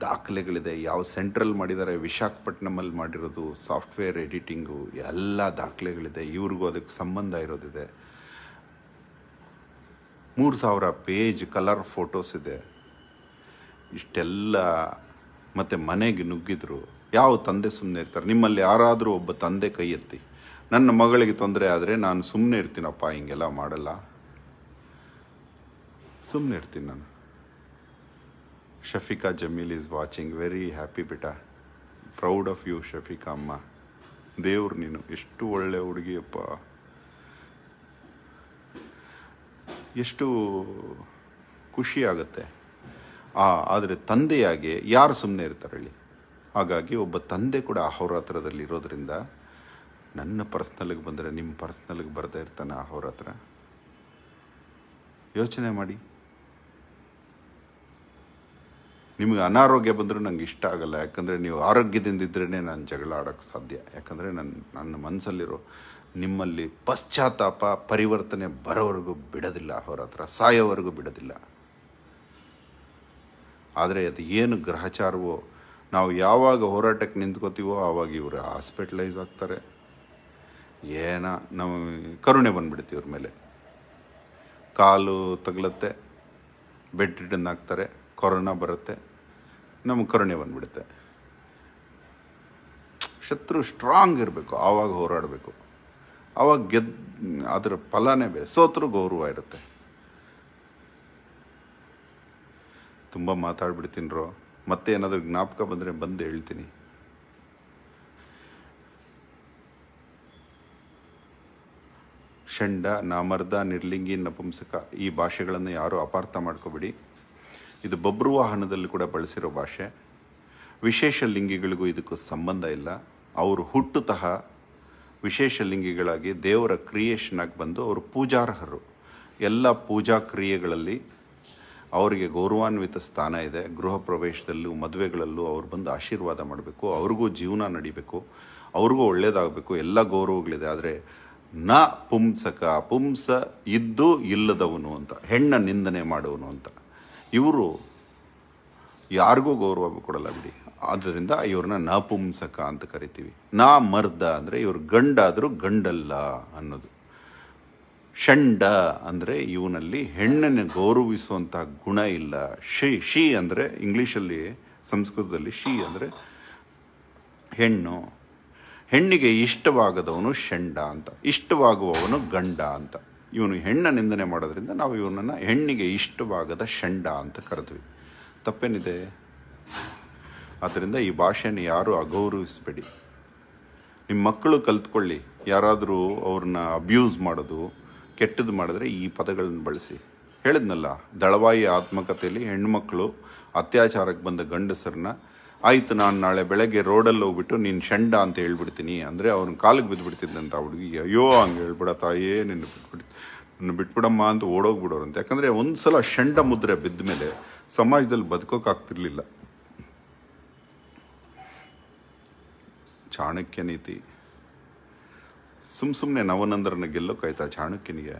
ದಾಖಲೆಗಳಿದೆ, ಯಾವ ಸೆಂಟ್ರಲ್ ಮಾಡಿದ್ದಾರೆ, ವಿಶಾಖಪಟ್ಟಣಮಲ್ಲಿ ಮಾಡಿರೋದು, ಸಾಫ್ಟ್ವೇರ್ ಎಡಿಟಿಂಗು ಎಲ್ಲ ದಾಖಲೆಗಳಿದೆ. ಇವ್ರಿಗೂ ಅದಕ್ಕೆ ಸಂಬಂಧ ಇರೋದಿದೆ. ಮೂರು ಸಾವಿರ ಪೇಜ್ ಕಲರ್ ಫೋಟೋಸ್ ಇದೆ. ಇಷ್ಟೆಲ್ಲ ಮತ್ತು ಮನೆಗೆ ನುಗ್ಗಿದ್ರು. ಯಾವ ತಂದೆ ಸುಮ್ಮನೆ ಇರ್ತಾರೆ? ನಿಮ್ಮಲ್ಲಿ ಯಾರಾದರೂ ಒಬ್ಬ ತಂದೆ ಕೈ ಎತ್ತಿ ನನ್ನ ಮಗಳಿಗೆ ತೊಂದರೆ ಆದರೆ ನಾನು ಸುಮ್ಮನೆ ಇರ್ತೀನಪ್ಪ, ಹಿಂಗೆಲ್ಲ ಮಾಡಲ್ಲ, ಸುಮ್ಮನೆ ಇರ್ತೀನಿ ನಾನು. Shafika Jameel is watching, very happy beta, proud of you Shafika ಅಮ್ಮ, ದೇವ್ರು ನೀನು, ಎಷ್ಟು ಒಳ್ಳೆ ಹುಡುಗಿಯಪ್ಪ, ಎಷ್ಟು ಖುಷಿ ಆಗುತ್ತೆ. ಆ ಆದರೆ ತಂದೆಯಾಗಿ ಯಾರು ಸುಮ್ಮನೆ ಇರ್ತಾರೆ ಹೇಳಿ? ಹಾಗಾಗಿ ಒಬ್ಬ ತಂದೆ ಕೂಡ ಅಹೋರಾತ್ರದಲ್ಲಿ ಇರೋದ್ರಿಂದ ನನ್ನ ಪರ್ಸ್ನಲ್ಗೆ ಬಂದರೆ ನಿಮ್ಮ ಪರ್ಸ್ನಲ್ಗೆ ಬರ್ತಾ ಇರ್ತಾನೆ ಅಹೋರಾತ್ರ? ಯೋಚನೆ ಮಾಡಿ. ನಿಮಗೆ ಅನಾರೋಗ್ಯ ಬಂದರೂ ನನಗೆ ಇಷ್ಟ ಆಗಲ್ಲ, ಯಾಕಂದರೆ ನೀವು ಆರೋಗ್ಯದಿಂದ ಇದ್ರೇ ನಾನು ಜಗಳ ಆಡೋಕ್ಕೆ ಸಾಧ್ಯ. ಯಾಕಂದರೆ ನನ್ನ ನನ್ನ ಮನಸ್ಸಲ್ಲಿರೋ ನಿಮ್ಮಲ್ಲಿ ಪಶ್ಚಾತ್ತಾಪ, ಪರಿವರ್ತನೆ ಬರೋವರೆಗೂ ಬಿಡೋದಿಲ್ಲ ಅಹೋರಾತ್ರ, ಸಾಯೋವರೆಗೂ ಬಿಡೋದಿಲ್ಲ. ಆದರೆ ಅದು ಏನು ಗ್ರಹಚಾರವೋ, ನಾವು ಯಾವಾಗ ಹೋರಾಟಕ್ಕೆ ನಿಂತ್ಕೋತೀವೋ ಆವಾಗ ಇವರು ಹಾಸ್ಪಿಟ್ಲೈಸ್ ಆಗ್ತಾರೆ. ಏನ ನಾವು ಕರುಣೆ ಬಂದುಬಿಡುತ್ತೆ ಇವ್ರ ಮೇಲೆ. ಕಾಲು ತಗಲತ್ತೆ, ಬೆಡ್ ರಿಟನ್ ಹಾಕ್ತಾರೆ, ಕೊರೋನಾ ಬರುತ್ತೆ, ನಮಗೆ ಕರುಣೆ ಬಂದುಬಿಡುತ್ತೆ. ಶತ್ರು ಸ್ಟ್ರಾಂಗ್ ಇರಬೇಕು, ಆವಾಗ ಹೋರಾಡಬೇಕು, ಆವಾಗ ಗೆದ್ದು ಅದರ ಫಲನೇ ಬೇರೆ. ಸೋತ್ರೂ ಗೌರವ ಇರುತ್ತೆ. ತುಂಬ ಮಾತಾಡ್ಬಿಡ್ತೀನಿರೋ, ಮತ್ತೆ ಏನಾದರೂ ಜ್ಞಾಪಕ ಬಂದರೆ ಬಂದು ಹೇಳ್ತೀನಿ. ಷಂಡ, ನಾಮರ್ದ, ನಿರ್ಲಿಂಗಿ, ನಪುಂಸಕ ಈ ಭಾಷೆಗಳನ್ನು ಯಾರೂ ಅಪಾರ್ಥ ಮಾಡ್ಕೋಬಿಡಿ. ಇದು ಬಬ್ರುವಾಹನದಲ್ಲಿ ಕೂಡ ಬಳಸಿರೋ ಭಾಷೆ. ವಿಶೇಷ ಲಿಂಗಿಗಳಿಗೂ ಇದಕ್ಕೂ ಸಂಬಂಧ ಇಲ್ಲ. ಅವರು ಹುಟ್ಟುತಃ ವಿಶೇಷ ಲಿಂಗಿಗಳಾಗಿ ದೇವರ ಕ್ರಿಯೇಷನ್ ಆಗಿ ಬಂದು ಅವರು ಪೂಜಾರ್ಹರು. ಎಲ್ಲ ಪೂಜಾ ಕ್ರಿಯೆಗಳಲ್ಲಿ ಅವರಿಗೆ ಗೌರವಾನ್ವಿತ ಸ್ಥಾನ ಇದೆ. ಗೃಹ ಪ್ರವೇಶದಲ್ಲೂ ಮದುವೆಗಳಲ್ಲೂ ಅವರು ಬಂದು ಆಶೀರ್ವಾದ ಮಾಡಬೇಕು, ಅವ್ರಿಗೂ ಜೀವನ ನಡಿಬೇಕು, ಅವ್ರಿಗೂ ಒಳ್ಳೆಯದಾಗಬೇಕು, ಎಲ್ಲ ಗೌರವಗಳಿದೆ. ಆದರೆ ನ ಪುಂಸಕ, ಪುಂಸ ಇದ್ದು ಇಲ್ಲದವನು ಅಂತ, ಹೆಣ್ಣ ನಿಂದನೆ ಮಾಡುವನು ಅಂತ, ಇವರು ಯಾರಿಗೂ ಗೌರವ ಕೊಡಲ್ಲ ಬಿಡಿ. ಆದ್ದರಿಂದ ಇವ್ರನ್ನ ನಪುಂಸಕ ಅಂತ ಕರಿತೀವಿ. ನಾ ಮರ್ದ ಅಂದರೆ ಇವರು ಗಂಡಾದರೂ ಗಂಡಲ್ಲ ಅನ್ನೋದು. ಷಂಡ ಅಂದರೆ ಇವನಲ್ಲಿ ಹೆಣ್ಣನ್ನು ಗೌರವಿಸುವಂಥ ಗುಣ ಇಲ್ಲ. ಶಿ ಶಿ ಅಂದರೆ ಇಂಗ್ಲೀಷಲ್ಲಿ, ಸಂಸ್ಕೃತದಲ್ಲಿ ಶಿ ಅಂದರೆ ಹೆಣ್ಣು. ಹೆಣ್ಣಿಗೆ ಇಷ್ಟವಾಗದವನು ಷಂಡ ಅಂತ, ಇಷ್ಟವಾಗುವವನು ಗಂಡ ಅಂತ. ಇವನು ಹೆಣ್ಣ ನಿಂದನೆ ಮಾಡೋದ್ರಿಂದ ನಾವು ಇವನನ್ನು ಹೆಣ್ಣಿಗೆ ಇಷ್ಟವಾಗದ ಷಂಡ ಅಂತ ಕರೆದ್ವಿ. ತಪ್ಪೇನಿದೆ? ಆದ್ದರಿಂದ ಈ ಭಾಷೆಯನ್ನು ಯಾರೂ ಅಗೌರವಿಸಬೇಡಿ. ನಿಮ್ಮ ಮಕ್ಕಳು ಕಲ್ತ್ಕೊಳ್ಳಿ. ಯಾರಾದರೂ ಅವ್ರನ್ನ ಅಬ್ಯೂಸ್ ಮಾಡೋದು, ಕೆಟ್ಟದ್ದು ಮಾಡಿದ್ರೆ ಈ ಪದಗಳನ್ನು ಬಳಸಿ. ಹೇಳಿದ್ನಲ್ಲ, ದಳವಾಯಿ ಆತ್ಮಕಥೆಯಲ್ಲಿ ಹೆಣ್ಣುಮಕ್ಕಳು ಅತ್ಯಾಚಾರಕ್ಕೆ ಬಂದ ಗಂಡಸರನ್ನ, ಆಯಿತು ನಾನು ನಾಳೆ ಬೆಳಗ್ಗೆ ರೋಡಲ್ಲಿ ಹೋಗ್ಬಿಟ್ಟು ನೀನು ಷಂಡ ಅಂತ ಹೇಳ್ಬಿಡ್ತೀನಿ ಅಂದರೆ ಅವ್ರನ್ನ ಕಾಲಿಗೆ ಬಿದ್ದುಬಿಡ್ತಿದ್ದಂಥ ಹುಡುಗಿ, ಅಯ್ಯೋ ಹಂಗೆ ಹೇಳ್ಬಿಡ ತಾಯೇ, ನಿನ್ನ ಬಿಟ್ಬಿಡ್ ನನ್ನ ಬಿಟ್ಬಿಡಮ್ಮ ಅಂತ ಓಡೋಗ್ಬಿಡೋರಂತೆ. ಯಾಕಂದರೆ ಒಂದು ಸಲ ಷಂಡ ಮುದ್ರೆ ಬಿದ್ದ ಮೇಲೆ ಸಮಾಜದಲ್ಲಿ ಬದುಕೋಕ್ಕಾಗ್ತಿರ್ಲಿಲ್ಲ. ಚಾಣಕ್ಯ ನೀತಿ. ಸುಮ್ಮ ಸುಮ್ಮನೆ ನವನಂದರನ ಗೆಲ್ಲೋಕಾಯ್ತಾ ಚಾಣಕ್ಯನಿಗೆ?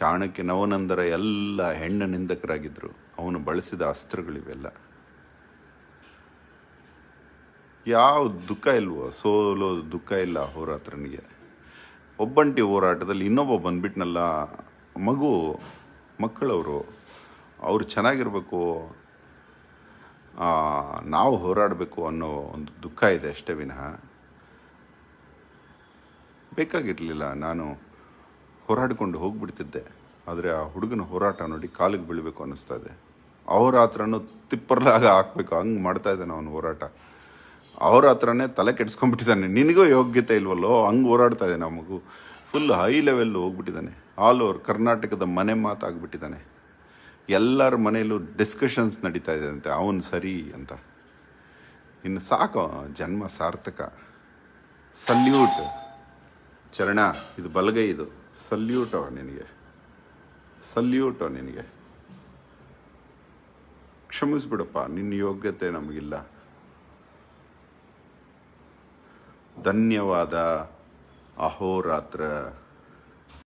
ಚಾಣಕ್ಯ ನವನಂದರ ಎಲ್ಲ ಹೆಣ್ಣು ನಿಂದಕರಾಗಿದ್ದರು. ಅವನು ಬಳಸಿದ ಅಸ್ತ್ರಗಳಿವೆಲ್ಲ. ಯಾವ ದುಃಖ ಇಲ್ವೋ, ಸೋಲೋ ದುಃಖ ಇಲ್ಲ ಹೋರಾತ್ರನಿಗೆ. ಒಬ್ಬಂಟಿ ಹೋರಾಟದಲ್ಲಿ ಇನ್ನೊಬ್ಬ ಬಂದ್ಬಿಟ್ನಲ್ಲ, ಮಗು, ಮಕ್ಕಳವರು, ಅವರು ಚೆನ್ನಾಗಿರಬೇಕು, ನಾವು ಹೋರಾಡಬೇಕು ಅನ್ನೋ ಒಂದು ದುಃಖ ಇದೆ ಅಷ್ಟೇ ವಿನಃ ಬೇಕಾಗಿರಲಿಲ್ಲ. ನಾನು ಹೋರಾಡಿಕೊಂಡು ಹೋಗಿಬಿಡ್ತಿದ್ದೆ. ಆದರೆ ಆ ಹುಡುಗನ ಹೋರಾಟ ನೋಡಿ ಕಾಲಿಗೆ ಬೀಳಬೇಕು ಅನ್ನಿಸ್ತಾ ಇದೆ. ಅಹೋರಾತ್ರನೂ ತಿಪ್ಪರ್ಲಾಗ ಹಾಕಬೇಕು ಹಂಗೆ ಮಾಡ್ತಾ ಇದ್ದಾನೆ ಅವನು ಹೋರಾಟ. ಅಹೋರಾತ್ರನೇ ತಲೆ ಕೆಡಿಸ್ಕೊಂಡ್ಬಿಟ್ಟಿದ್ದಾನೆ. ನಿನಗೂ ಯೋಗ್ಯತೆ ಇಲ್ವಲ್ಲೋ, ಹಂಗೆ ಹೋರಾಡ್ತಾ ಇದ್ದಾನೆ ಆ ಮಗು. ಫುಲ್ ಹೈ ಲೆವೆಲ್ ಹೋಗ್ಬಿಟ್ಟಿದ್ದಾನೆ. ಆಲ್ ಓವರ್ ಕರ್ನಾಟಕದ ಮನೆ ಮಾತಾಗ್ಬಿಟ್ಟಿದ್ದಾನೆ. ಎಲ್ಲರ ಮನೆಯಲ್ಲೂ ಡಿಸ್ಕಷನ್ಸ್ ನಡೀತಾ ಇದ್ದಂತೆ ಅವನು ಸರಿ ಅಂತ. ಇನ್ನು ಸಾಕು, ಜನ್ಮ ಸಾರ್ಥಕ. ಸಲ್ಯೂಟ್ ಚರಣ, ಇದು ಬಲಗೈ, ಇದು ಸಲ್ಯೂಟೋ ನಿನಗೆ, ಸಲ್ಯೂಟೋ ನಿನಗೆ. ಕ್ಷಮಿಸ್ಬಿಡಪ್ಪ, ನಿನ್ನ ಯೋಗ್ಯತೆ ನಮಗಿಲ್ಲ. ಧನ್ಯವಾದ ಅಹೋರಾತ್ರ.